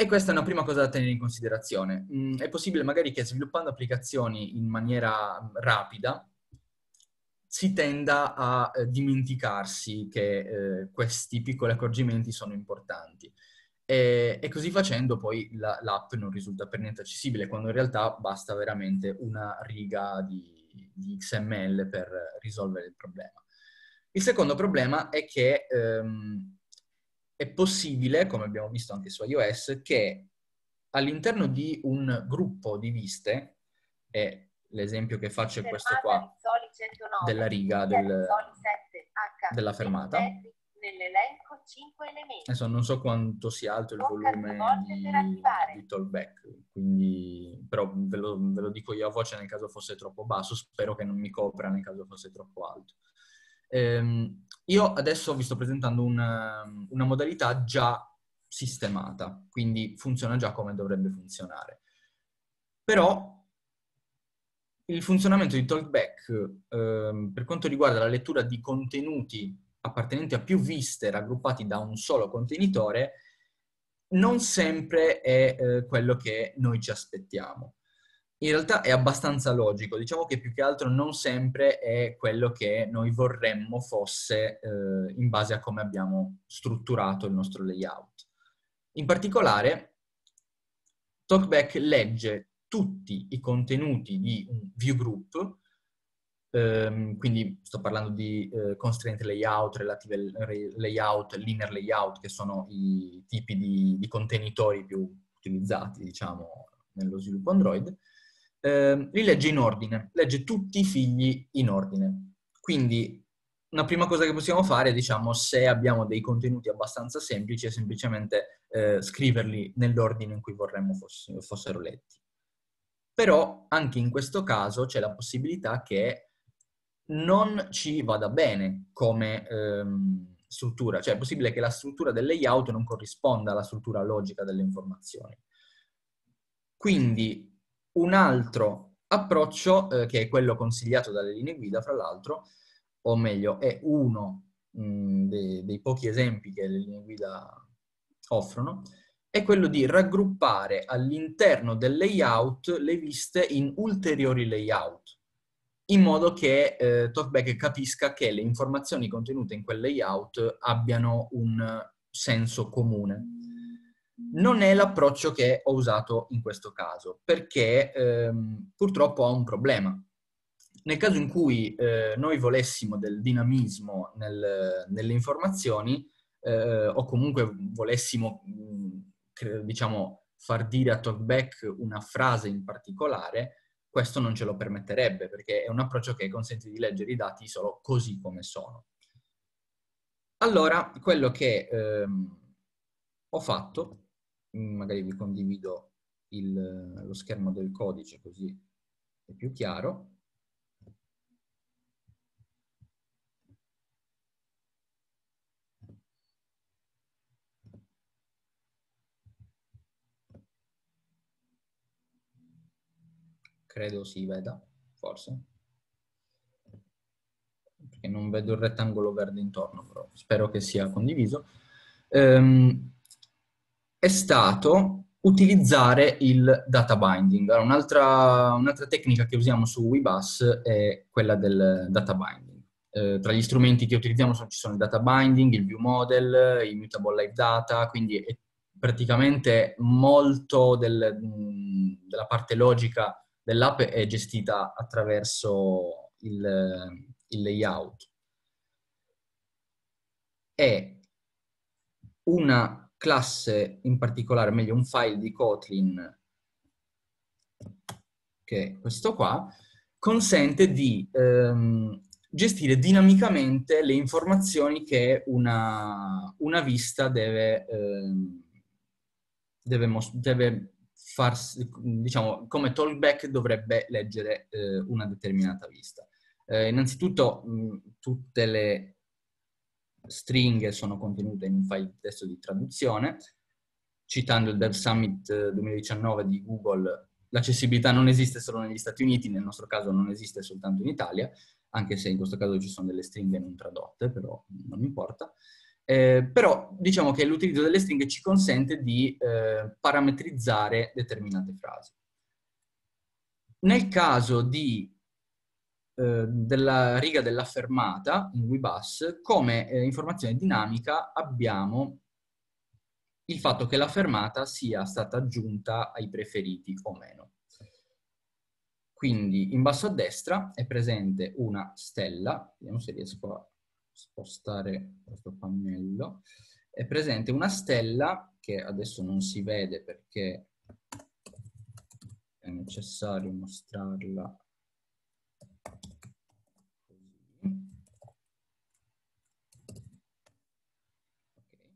E questa è una prima cosa da tenere in considerazione. È possibile magari che sviluppando applicazioni in maniera rapida si tenda a dimenticarsi che questi piccoli accorgimenti sono importanti. E così facendo poi l'app non risulta per niente accessibile, quando in realtà basta veramente una riga di XML per risolvere il problema. Il secondo problema è che è possibile, come abbiamo visto anche su iOS, che all'interno di un gruppo di viste, e l'esempio che faccio è questo qua, della riga della fermata, nell'elenco 5 elementi. Adesso non so quanto sia alto il volume di TalkBack, quindi, però ve lo dico io a voce nel caso fosse troppo basso, spero che non mi copra nel caso fosse troppo alto. Io adesso vi sto presentando una modalità già sistemata, quindi funziona già come dovrebbe funzionare. Però il funzionamento di TalkBack per quanto riguarda la lettura di contenuti appartenenti a più viste raggruppati da un solo contenitore non sempre è quello che noi ci aspettiamo. In realtà è abbastanza logico, diciamo che più che altro non sempre è quello che noi vorremmo fosse in base a come abbiamo strutturato il nostro layout. In particolare, TalkBack legge tutti i contenuti di un viewgroup, quindi sto parlando di constraint layout, relative layout, linear layout, che sono i tipi di contenitori più utilizzati, diciamo, nello sviluppo Android. Li legge in ordine, legge tutti i figli in ordine. Quindi una prima cosa che possiamo fare, diciamo, se abbiamo dei contenuti abbastanza semplici, è semplicemente scriverli nell'ordine in cui vorremmo fossero letti. Però anche in questo caso c'è la possibilità che non ci vada bene come struttura, cioè è possibile che la struttura del layout non corrisponda alla struttura logica delle informazioni. Quindi un altro approccio, che è quello consigliato dalle linee guida, fra l'altro, o meglio, è uno dei pochi esempi che le linee guida offrono, è quello di raggruppare all'interno del layout le viste in ulteriori layout, in modo che TalkBack capisca che le informazioni contenute in quel layout abbiano un senso comune. Non è l'approccio che ho usato in questo caso, perché purtroppo ho un problema. Nel caso in cui noi volessimo del dinamismo nelle informazioni, o comunque volessimo, diciamo, far dire a TalkBack una frase in particolare, questo non ce lo permetterebbe, perché è un approccio che consente di leggere i dati solo così come sono. Allora, quello che ho fatto, magari vi condivido lo schermo del codice così è più chiaro. Credo si veda, forse. Perché non vedo il rettangolo verde intorno, però spero che sia condiviso. È stato utilizzare il data binding. Allora, un'altra tecnica che usiamo su WeBus è quella del data binding. Tra gli strumenti che utilizziamo ci sono il data binding, il view model, il mutable live data, quindi è praticamente molto della parte logica dell'app è gestita attraverso il layout. E una classe in particolare, meglio un file di Kotlin, che è questo qua, consente di gestire dinamicamente le informazioni che una vista deve farsi, diciamo, come TalkBack dovrebbe leggere una determinata vista. Innanzitutto tutte le stringhe sono contenute in un file di testo di traduzione. Citando il Dev Summit 2019 di Google, l'accessibilità non esiste solo negli Stati Uniti, nel nostro caso non esiste soltanto in Italia, anche se in questo caso ci sono delle stringhe non tradotte, però non importa. Però diciamo che l'utilizzo delle stringhe ci consente di parametrizzare determinate frasi. Nel caso della riga della fermata in WeBus, come informazione dinamica abbiamo il fatto che la fermata sia stata aggiunta ai preferiti o meno. Quindi in basso a destra è presente una stella, vediamo se riesco a spostare questo pannello, è presente una stella che adesso non si vede perché è necessario mostrarla così.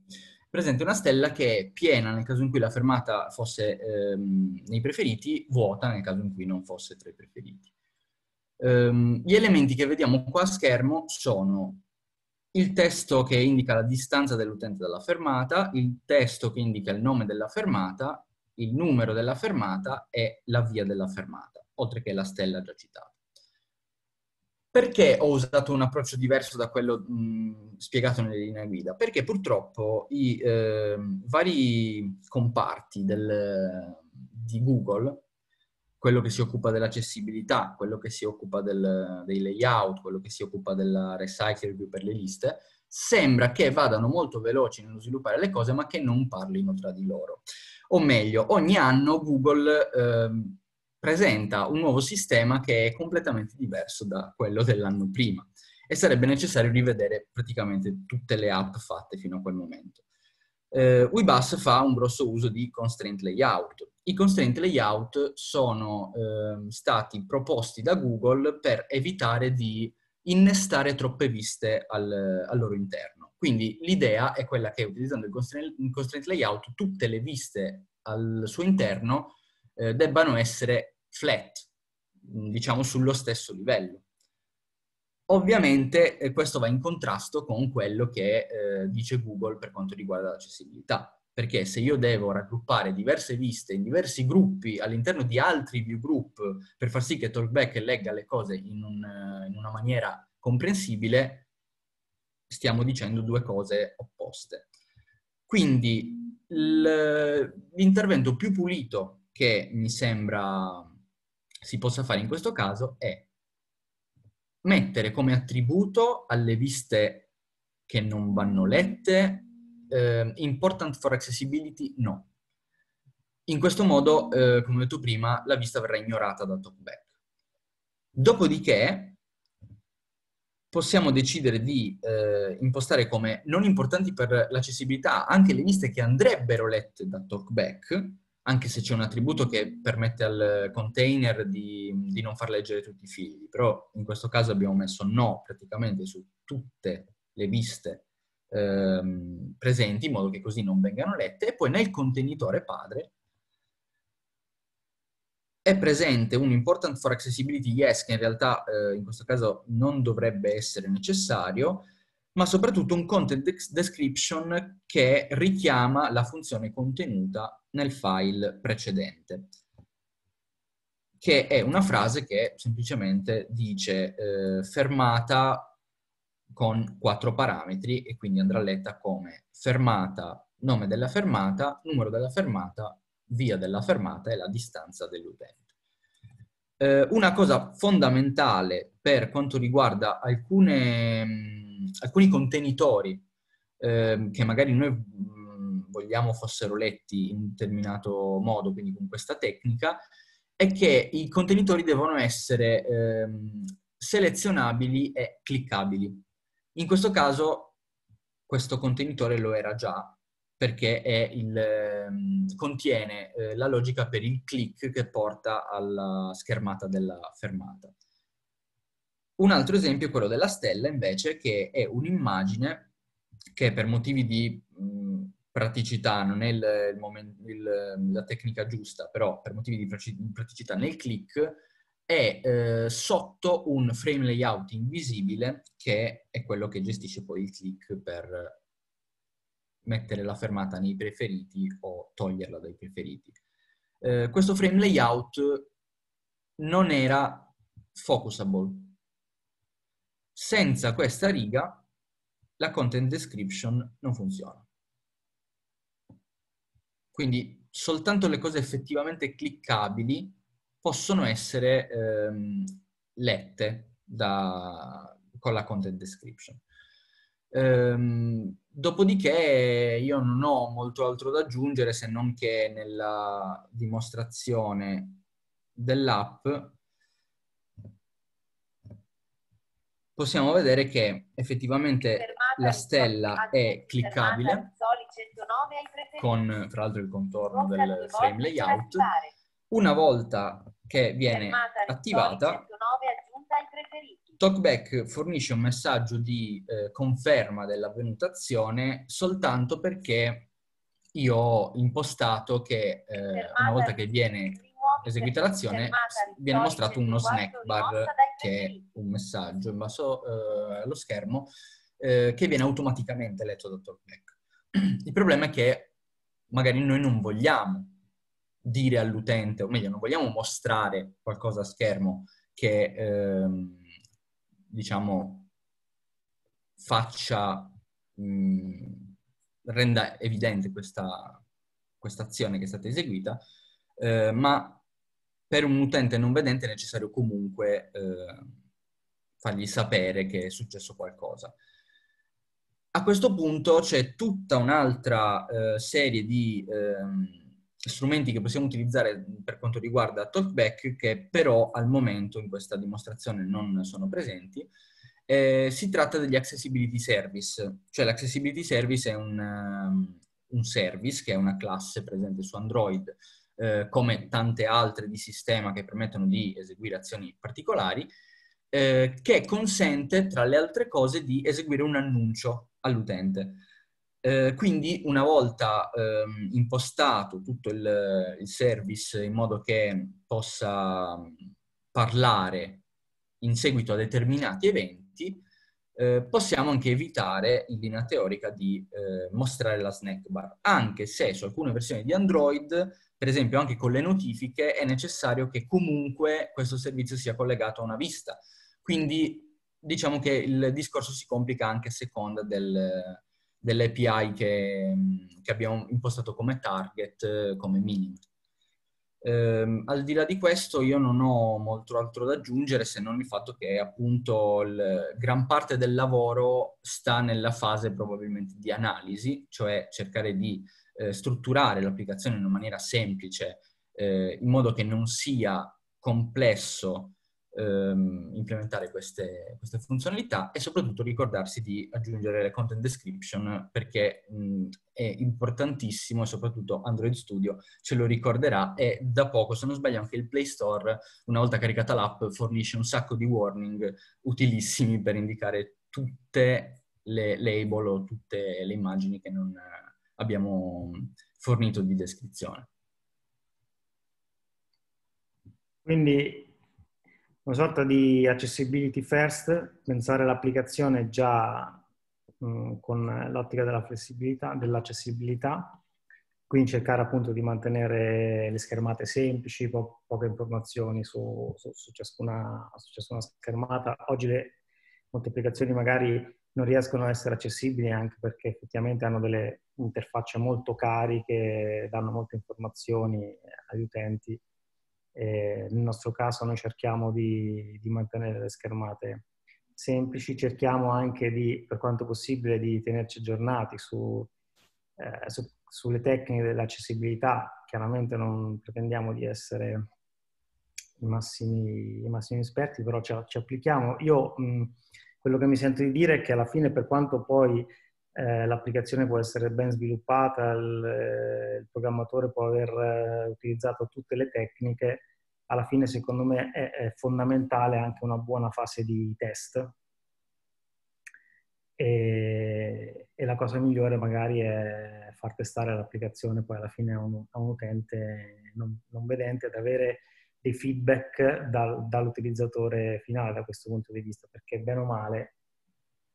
È presente una stella che è piena nel caso in cui la fermata fosse nei preferiti, vuota nel caso in cui non fosse tra i preferiti. Gli elementi che vediamo qua a schermo sono il testo che indica la distanza dell'utente dalla fermata, il testo che indica il nome della fermata, il numero della fermata e la via della fermata, oltre che la stella già citata. Perché ho usato un approccio diverso da quello spiegato nelle linee guida? Perché purtroppo i vari comparti di Google, quello che si occupa dell'accessibilità, quello che si occupa dei layout, quello che si occupa della recycle review per le liste, sembra che vadano molto veloci nello sviluppare le cose, ma che non parlino tra di loro. O meglio, ogni anno Google presenta un nuovo sistema che è completamente diverso da quello dell'anno prima e sarebbe necessario rivedere praticamente tutte le app fatte fino a quel momento. WeBus fa un grosso uso di constraint layout. I constraint layout sono stati proposti da Google per evitare di innestare troppe viste al loro interno. Quindi l'idea è quella che utilizzando il constraint layout tutte le viste al suo interno debbano essere flat, diciamo sullo stesso livello. Ovviamente questo va in contrasto con quello che dice Google per quanto riguarda l'accessibilità. Perché se io devo raggruppare diverse viste in diversi gruppi all'interno di altri view group per far sì che TalkBack legga le cose in una maniera comprensibile, stiamo dicendo due cose opposte. Quindi l'intervento più pulito che mi sembra si possa fare in questo caso è mettere come attributo alle viste che non vanno lette important for accessibility no. In questo modo, come ho detto prima, la vista verrà ignorata da TalkBack. Dopodiché possiamo decidere di impostare come non importanti per l'accessibilità anche le viste che andrebbero lette da TalkBack, anche se c'è un attributo che permette al container di non far leggere tutti i figli, però in questo caso abbiamo messo no praticamente su tutte le viste presenti, in modo che così non vengano lette, e poi nel contenitore padre è presente un important for accessibility yes, che in realtà in questo caso non dovrebbe essere necessario, ma soprattutto un content description che richiama la funzione contenuta nel file precedente, che è una frase che semplicemente dice fermata con 4 parametri, e quindi andrà letta come fermata, nome della fermata, numero della fermata, via della fermata e la distanza dell'utente. Una cosa fondamentale per quanto riguarda alcuni contenitori che magari noi vogliamo fossero letti in un determinato modo, quindi con questa tecnica, è che i contenitori devono essere selezionabili e cliccabili. In questo caso questo contenitore lo era già, perché contiene la logica per il click che porta alla schermata della fermata. Un altro esempio è quello della stella, invece, che è un'immagine che per motivi di praticità, non è la tecnica giusta, però per motivi di praticità nel click, è sotto un frame layout invisibile, che è quello che gestisce poi il click per mettere la fermata nei preferiti o toglierla dai preferiti. Questo frame layout non era focusable. Senza questa riga la content description non funziona. Quindi soltanto le cose effettivamente cliccabili possono essere lette con la content description. Dopodiché io non ho molto altro da aggiungere, se non che nella dimostrazione dell'app possiamo vedere che effettivamente la stella è cliccabile con, tra l'altro, il contorno del frame layout. Una volta che viene attivata, TalkBack fornisce un messaggio di conferma dell'avvenuta azione soltanto perché io ho impostato che una volta che viene eseguita l'azione viene mostrato uno snack bar, che è un messaggio in basso allo schermo che viene automaticamente letto da TalkBack. Il problema è che magari noi non vogliamo dire all'utente, o meglio, non vogliamo mostrare qualcosa a schermo che diciamo renda evidente questa azione che è stata eseguita, ma per un utente non vedente è necessario comunque fargli sapere che è successo qualcosa. A questo punto c'è tutta un'altra serie di strumenti che possiamo utilizzare per quanto riguarda TalkBack, che però al momento in questa dimostrazione non sono presenti. Si tratta degli Accessibility Service, cioè l'Accessibility Service è un service che è una classe presente su Android, come tante altre di sistema che permettono di eseguire azioni particolari, che consente, tra le altre cose, di eseguire un annuncio all'utente. Quindi una volta impostato tutto il service in modo che possa parlare in seguito a determinati eventi, possiamo anche evitare in linea teorica di mostrare la snack bar, anche se su alcune versioni di Android, per esempio anche con le notifiche, è necessario che comunque questo servizio sia collegato a una vista. Quindi diciamo che il discorso si complica anche a seconda delle API che abbiamo impostato come target, come minimo. Al di là di questo io non ho molto altro da aggiungere, se non il fatto che appunto gran parte del lavoro sta nella fase probabilmente di analisi, cioè cercare di strutturare l'applicazione in una maniera semplice, in modo che non sia complesso implementare queste funzionalità, e soprattutto ricordarsi di aggiungere le content description, perché è importantissimo, e soprattutto Android Studio ce lo ricorderà, e da poco, se non sbaglio, anche il Play Store, una volta caricata l'app, fornisce un sacco di warning utilissimi per indicare tutte le label o tutte le immagini che non abbiamo fornito di descrizione. Quindi una sorta di accessibility first, pensare all'applicazione già con l'ottica della flessibilità, dell'accessibilità, quindi cercare appunto di mantenere le schermate semplici, poche informazioni su ciascuna schermata. Oggi le molte applicazioni magari non riescono a essere accessibili anche perché effettivamente hanno delle interfacce molto cariche, danno molte informazioni agli utenti. Nel nostro caso noi cerchiamo di mantenere le schermate semplici, cerchiamo anche di, per quanto possibile, di tenerci aggiornati sulle tecniche dell'accessibilità. Chiaramente non pretendiamo di essere i massimi esperti, però ci applichiamo. Io quello che mi sento di dire è che alla fine, per quanto poi l'applicazione può essere ben sviluppata, il programmatore può aver utilizzato tutte le tecniche, alla fine secondo me è fondamentale anche una buona fase di test, e la cosa migliore magari è far testare l'applicazione poi alla fine a un utente non vedente, ad avere dei feedback dall'utilizzatore finale da questo punto di vista, perché bene o male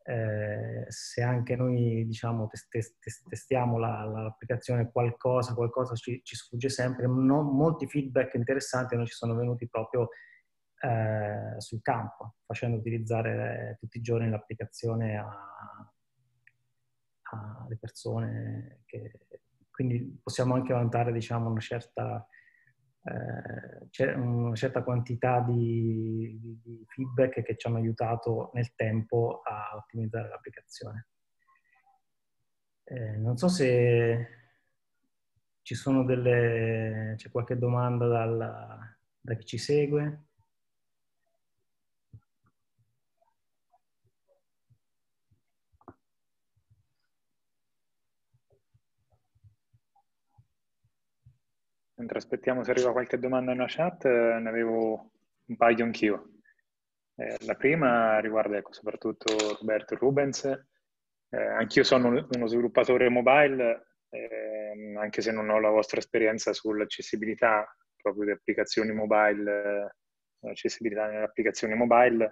se anche noi, diciamo, testiamo l'applicazione, qualcosa ci sfugge sempre. Molti feedback interessanti non ci sono venuti proprio sul campo, facendo utilizzare tutti i giorni l'applicazione alle persone. Quindi possiamo anche vantare, diciamo, una certa quantità di feedback che ci hanno aiutato nel tempo a ottimizzare l'applicazione. Non so se ci sono c'è qualche domanda da chi ci segue. Mentre aspettiamo se arriva qualche domanda nella chat, ne avevo un paio anch'io. La prima riguarda, ecco, soprattutto Roberto e Rubens. Anch'io sono uno sviluppatore mobile, anche se non ho la vostra esperienza sull'accessibilità proprio di applicazioni mobile, l'accessibilità nelle applicazioni mobile,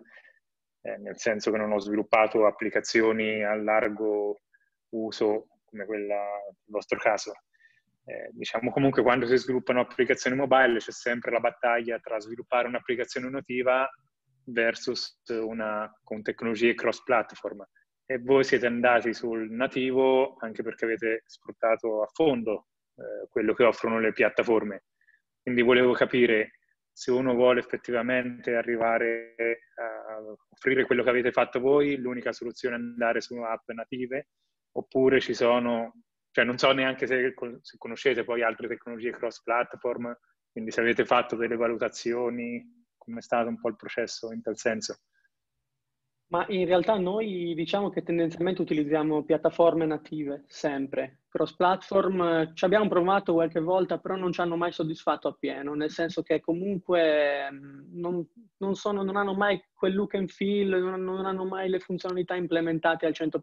nel senso che non ho sviluppato applicazioni a largo uso come quella nel vostro caso. Diciamo, comunque, quando si sviluppano applicazioni mobile c'è sempre la battaglia tra sviluppare un'applicazione nativa versus una con tecnologie cross-platform, e voi siete andati sul nativo anche perché avete sfruttato a fondo quello che offrono le piattaforme. Quindi volevo capire se uno vuole effettivamente arrivare a offrire quello che avete fatto voi, l'unica soluzione è andare su app native, oppure ci sono... Cioè, non so neanche se conoscete poi altre tecnologie cross-platform, quindi se avete fatto delle valutazioni, come è stato un po' il processo in tal senso? Ma in realtà noi diciamo che tendenzialmente utilizziamo piattaforme native, sempre. Cross-platform ci abbiamo provato qualche volta, però non ci hanno mai soddisfatto appieno, nel senso che comunque non hanno mai quel look and feel, non hanno mai le funzionalità implementate al 100%.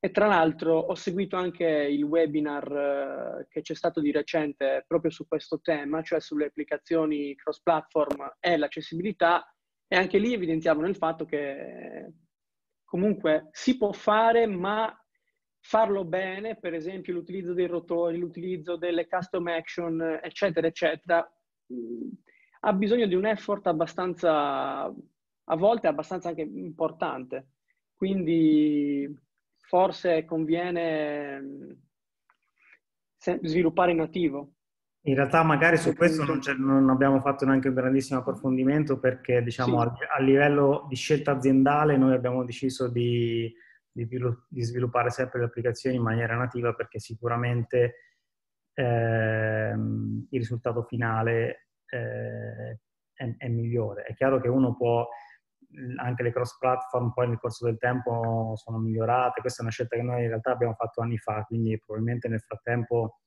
E tra l'altro ho seguito anche il webinar che c'è stato di recente proprio su questo tema, cioè sulle applicazioni cross-platform e l'accessibilità, e anche lì evidenziavano il fatto che comunque si può fare, ma farlo bene, per esempio l'utilizzo dei rotori, l'utilizzo delle custom action, eccetera, eccetera, ha bisogno di un effort abbastanza, a volte abbastanza anche importante. Quindi... forse conviene sviluppare in nativo. In realtà magari su questo non abbiamo fatto neanche un grandissimo approfondimento, perché, diciamo, sì, a livello di scelta aziendale noi abbiamo deciso di sviluppare sempre le applicazioni in maniera nativa, perché sicuramente il risultato finale è migliore. È chiaro che uno può, anche le cross platform poi nel corso del tempo sono migliorate, questa è una scelta che noi in realtà abbiamo fatto anni fa, quindi probabilmente nel frattempo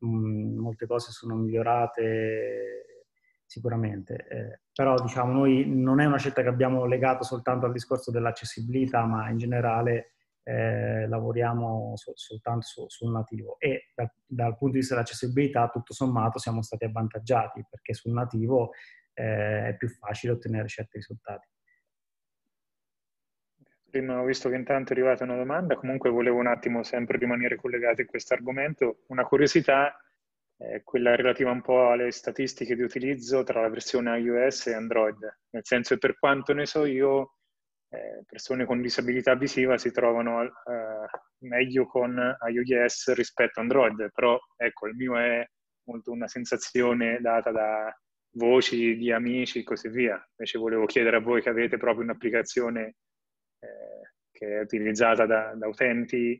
molte cose sono migliorate sicuramente, però diciamo noi non è una scelta che abbiamo legato soltanto al discorso dell'accessibilità, ma in generale lavoriamo soltanto sul nativo, e dal punto di vista dell'accessibilità tutto sommato siamo stati avvantaggiati, perché sul nativo è più facile ottenere certi risultati. Prima ho visto che intanto è arrivata una domanda, comunque volevo un attimo sempre rimanere collegati a questo argomento. Una curiosità è quella relativa un po' alle statistiche di utilizzo tra la versione iOS e Android, nel senso che per quanto ne so io, persone con disabilità visiva si trovano meglio con iOS rispetto a Android, però ecco, il mio è molto una sensazione data da voci di amici e così via. Invece volevo chiedere a voi che avete proprio un'applicazione che è utilizzata da utenti,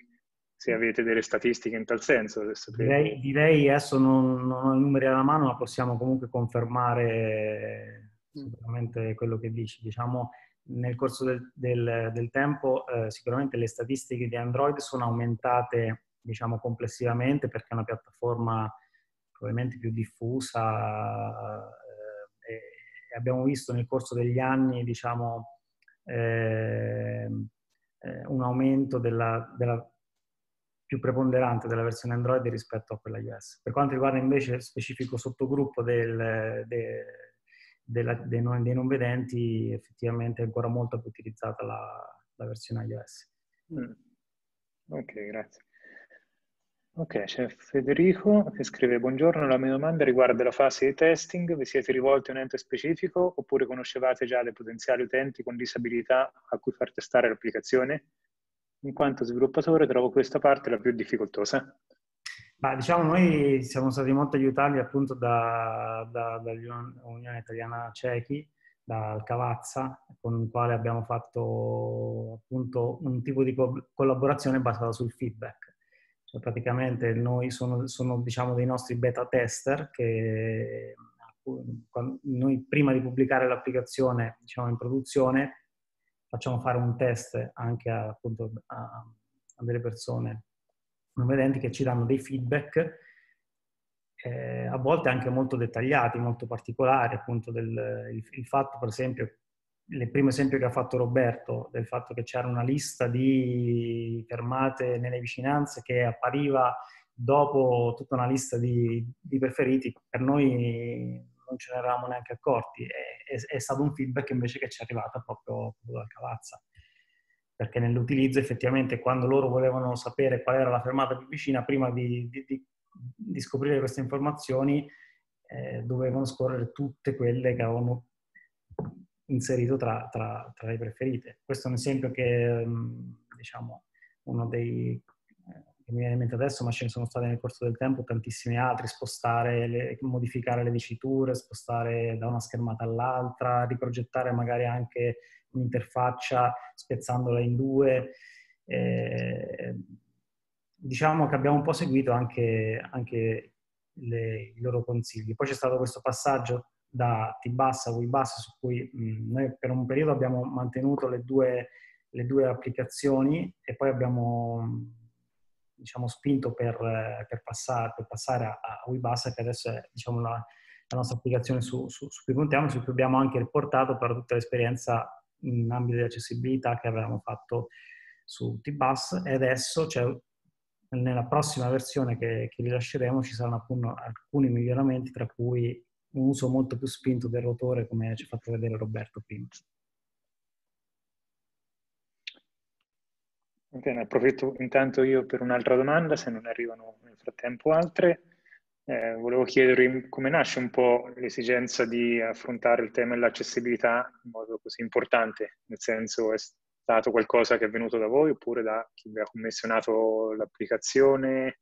se avete delle statistiche in tal senso. Direi adesso non ho i numeri alla mano, ma possiamo comunque confermare sicuramente quello che dici. Diciamo, nel corso del tempo sicuramente le statistiche di Android sono aumentate, diciamo, complessivamente, perché è una piattaforma probabilmente più diffusa, e abbiamo visto nel corso degli anni, diciamo, un aumento più preponderante della versione Android rispetto a quella iOS. Per quanto riguarda invece il specifico sottogruppo dei non vedenti, effettivamente è ancora molto più utilizzata la versione iOS. Ok, grazie. Ok, c'è Federico che scrive: buongiorno, la mia domanda riguarda la fase di testing. Vi siete rivolti a un ente specifico oppure conoscevate già dei potenziali utenti con disabilità a cui far testare l'applicazione? In quanto sviluppatore trovo questa parte la più difficoltosa. Ma diciamo noi siamo stati molto aiutati appunto dall'Unione Italiana Ciechi, dal Cavazza, con il quale abbiamo fatto appunto un tipo di collaborazione basata sul feedback. Praticamente noi sono diciamo dei nostri beta tester che noi prima di pubblicare l'applicazione, diciamo, in produzione facciamo fare un test anche appunto a delle persone non vedenti che ci danno dei feedback, a volte anche molto dettagliati, molto particolari, appunto il fatto, per esempio, il primo esempio che ha fatto Roberto, del fatto che c'era una lista di fermate nelle vicinanze che appariva dopo tutta una lista di preferiti, per noi non ce ne eravamo neanche accorti. È stato un feedback invece che ci è arrivato proprio dal Cavazza, perché nell'utilizzo effettivamente quando loro volevano sapere qual era la fermata più vicina, prima di scoprire queste informazioni dovevano scorrere tutte quelle che avevano inserito tra le preferite. Questo è un esempio che, diciamo, uno dei che mi viene in mente adesso, ma ce ne sono state nel corso del tempo tantissimi altri: spostare, modificare le diciture, spostare da una schermata all'altra, riprogettare magari anche un'interfaccia spezzandola in due. Diciamo che abbiamo un po' seguito anche i loro consigli. Poi c'è stato questo passaggio da T-Bus a WeBus, su cui noi per un periodo abbiamo mantenuto le due applicazioni e poi abbiamo, diciamo, spinto per passare a WeBus, che adesso è, diciamo, la nostra applicazione su cui puntiamo, su cui abbiamo anche riportato però tutta l'esperienza in ambito di accessibilità che avevamo fatto su T-Bus, e adesso nella prossima versione che rilasceremo ci saranno appunto alcuni miglioramenti, tra cui un uso molto più spinto del rotore, come ci ha fatto vedere Roberto prima. Bene, approfitto intanto io per un'altra domanda, se non arrivano nel frattempo altre. Volevo chiedere come nasce un po' l'esigenza di affrontare il tema dell'accessibilità in modo così importante, nel senso, è stato qualcosa che è venuto da voi oppure da chi vi ha commissionato l'applicazione?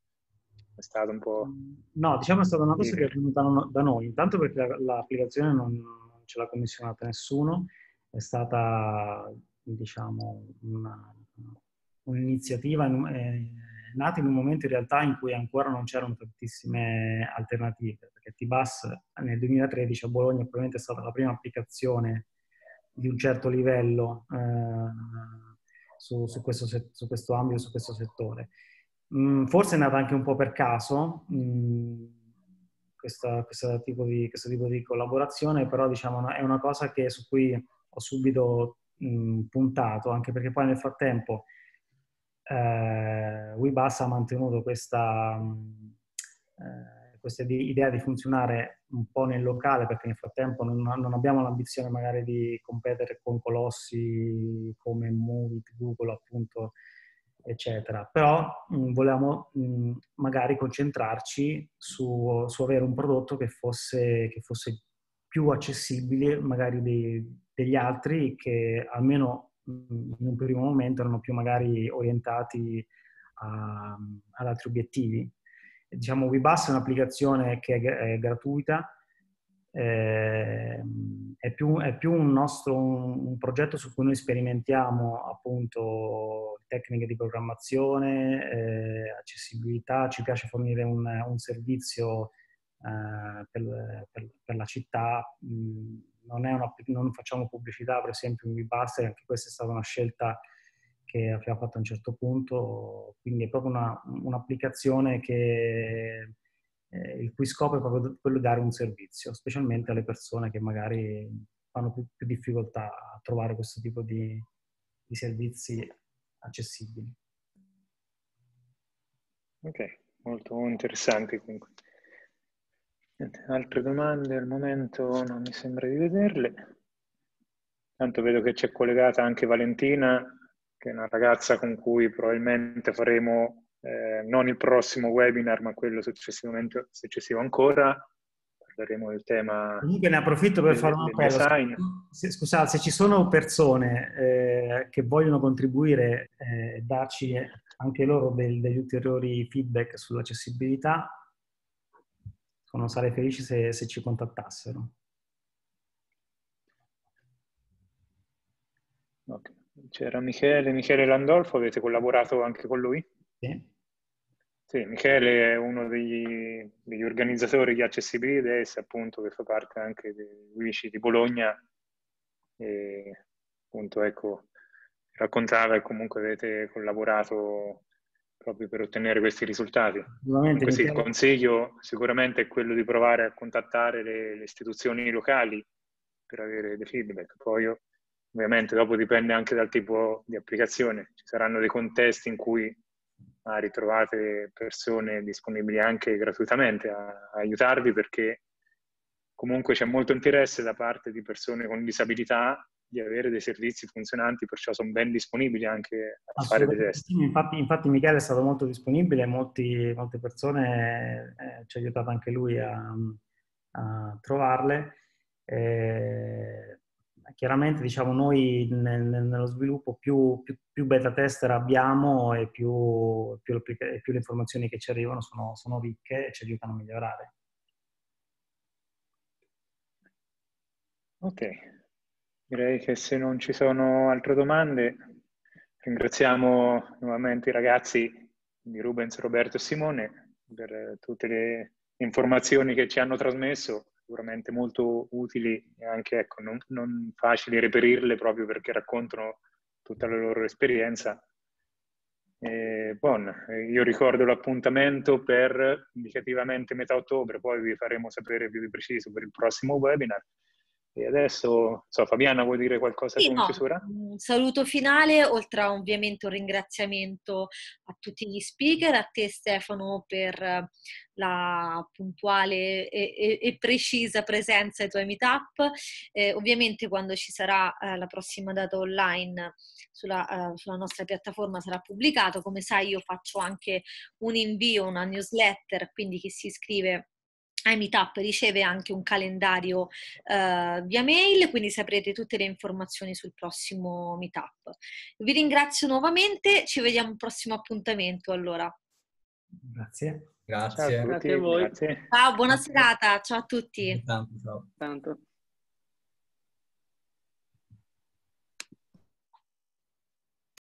È stato un po'... No, diciamo è stata una cosa che è venuta da noi, intanto perché l'applicazione non ce l'ha commissionata nessuno, è stata, diciamo, un'iniziativa nata in un momento in realtà in cui ancora non c'erano tantissime alternative, perché T-Bus nel 2013 a Bologna probabilmente è stata la prima applicazione di un certo livello su questo ambito, su questo settore. Forse è nata anche un po' per caso questo tipo di collaborazione, però diciamo è una cosa che, su cui ho subito puntato, anche perché poi nel frattempo WeBus ha mantenuto questa, questa idea di funzionare un po' nel locale, perché nel frattempo non abbiamo l'ambizione magari di competere con colossi come Movit, Google appunto, eccetera. Però volevamo magari concentrarci su avere un prodotto che fosse più accessibile magari degli altri, che almeno in un primo momento erano più magari orientati ad altri obiettivi. Diciamo, WeBus è un'applicazione che è gratuita, è più un progetto su cui noi sperimentiamo appunto tecniche di programmazione, accessibilità. Ci piace fornire un servizio per la città. Non facciamo pubblicità, per esempio, in WeBus, anche questa è stata una scelta che abbiamo fatto a un certo punto, quindi è proprio un'applicazione il cui scopo è proprio quello di dare un servizio, specialmente alle persone che magari hanno più difficoltà a trovare questo tipo di servizi accessibili. Ok, molto interessante comunque. Altre domande al momento non mi sembra di vederle. Tanto vedo che c'è collegata anche Valentina, che è una ragazza con cui probabilmente faremo non il prossimo webinar, ma quello successivo ancora. Parleremo del tema. Comunque ne approfitto per fare un appello. Scusate, se ci sono persone che vogliono contribuire e darci anche loro degli ulteriori feedback sull'accessibilità, non sarei felice se ci contattassero. Okay. C'era Michele Landolfo, avete collaborato anche con lui? Sì. Sì, Michele è uno degli organizzatori di Accessibilidades, appunto, che fa parte anche dei WICI di Bologna. E, appunto, ecco, raccontava che comunque avete collaborato proprio per ottenere questi risultati. Così, il consiglio sicuramente è quello di provare a contattare le istituzioni locali per avere dei feedback. Poi ovviamente dopo dipende anche dal tipo di applicazione. Ci saranno dei contesti in cui ritrovate persone disponibili anche gratuitamente a aiutarvi, perché comunque c'è molto interesse da parte di persone con disabilità di avere dei servizi funzionanti, perciò sono ben disponibili anche a fare dei test. Infatti Michele è stato molto disponibile, molte persone ci ha aiutato anche lui a trovarle. Chiaramente, diciamo, noi nello sviluppo più beta tester abbiamo e più le informazioni che ci arrivano sono ricche e ci aiutano a migliorare. Ok. Direi che se non ci sono altre domande, ringraziamo nuovamente i ragazzi di Rubens, Roberto e Simone per tutte le informazioni che ci hanno trasmesso, sicuramente molto utili e anche, ecco, non facili reperirle proprio perché raccontano tutta la loro esperienza. Io ricordo l'appuntamento per indicativamente metà ottobre, poi vi faremo sapere più di preciso per il prossimo webinar. E adesso, Fabiana, vuoi dire qualcosa in chiusura? Un saluto finale, oltre a ovviamente un ringraziamento a tutti gli speaker, a te Stefano per la puntuale e precisa presenza ai tuoi meetup. Ovviamente quando ci sarà la prossima data online sulla nostra piattaforma sarà pubblicato. Come sai, io faccio anche un invio, una newsletter, quindi chi si iscrive ai meetup riceve anche un calendario via mail, quindi saprete tutte le informazioni sul prossimo meetup. Vi ringrazio nuovamente, ci vediamo al prossimo appuntamento allora. Grazie. Grazie a tutti. Grazie a voi. Ciao, buona serata, ciao a tutti. Tanto.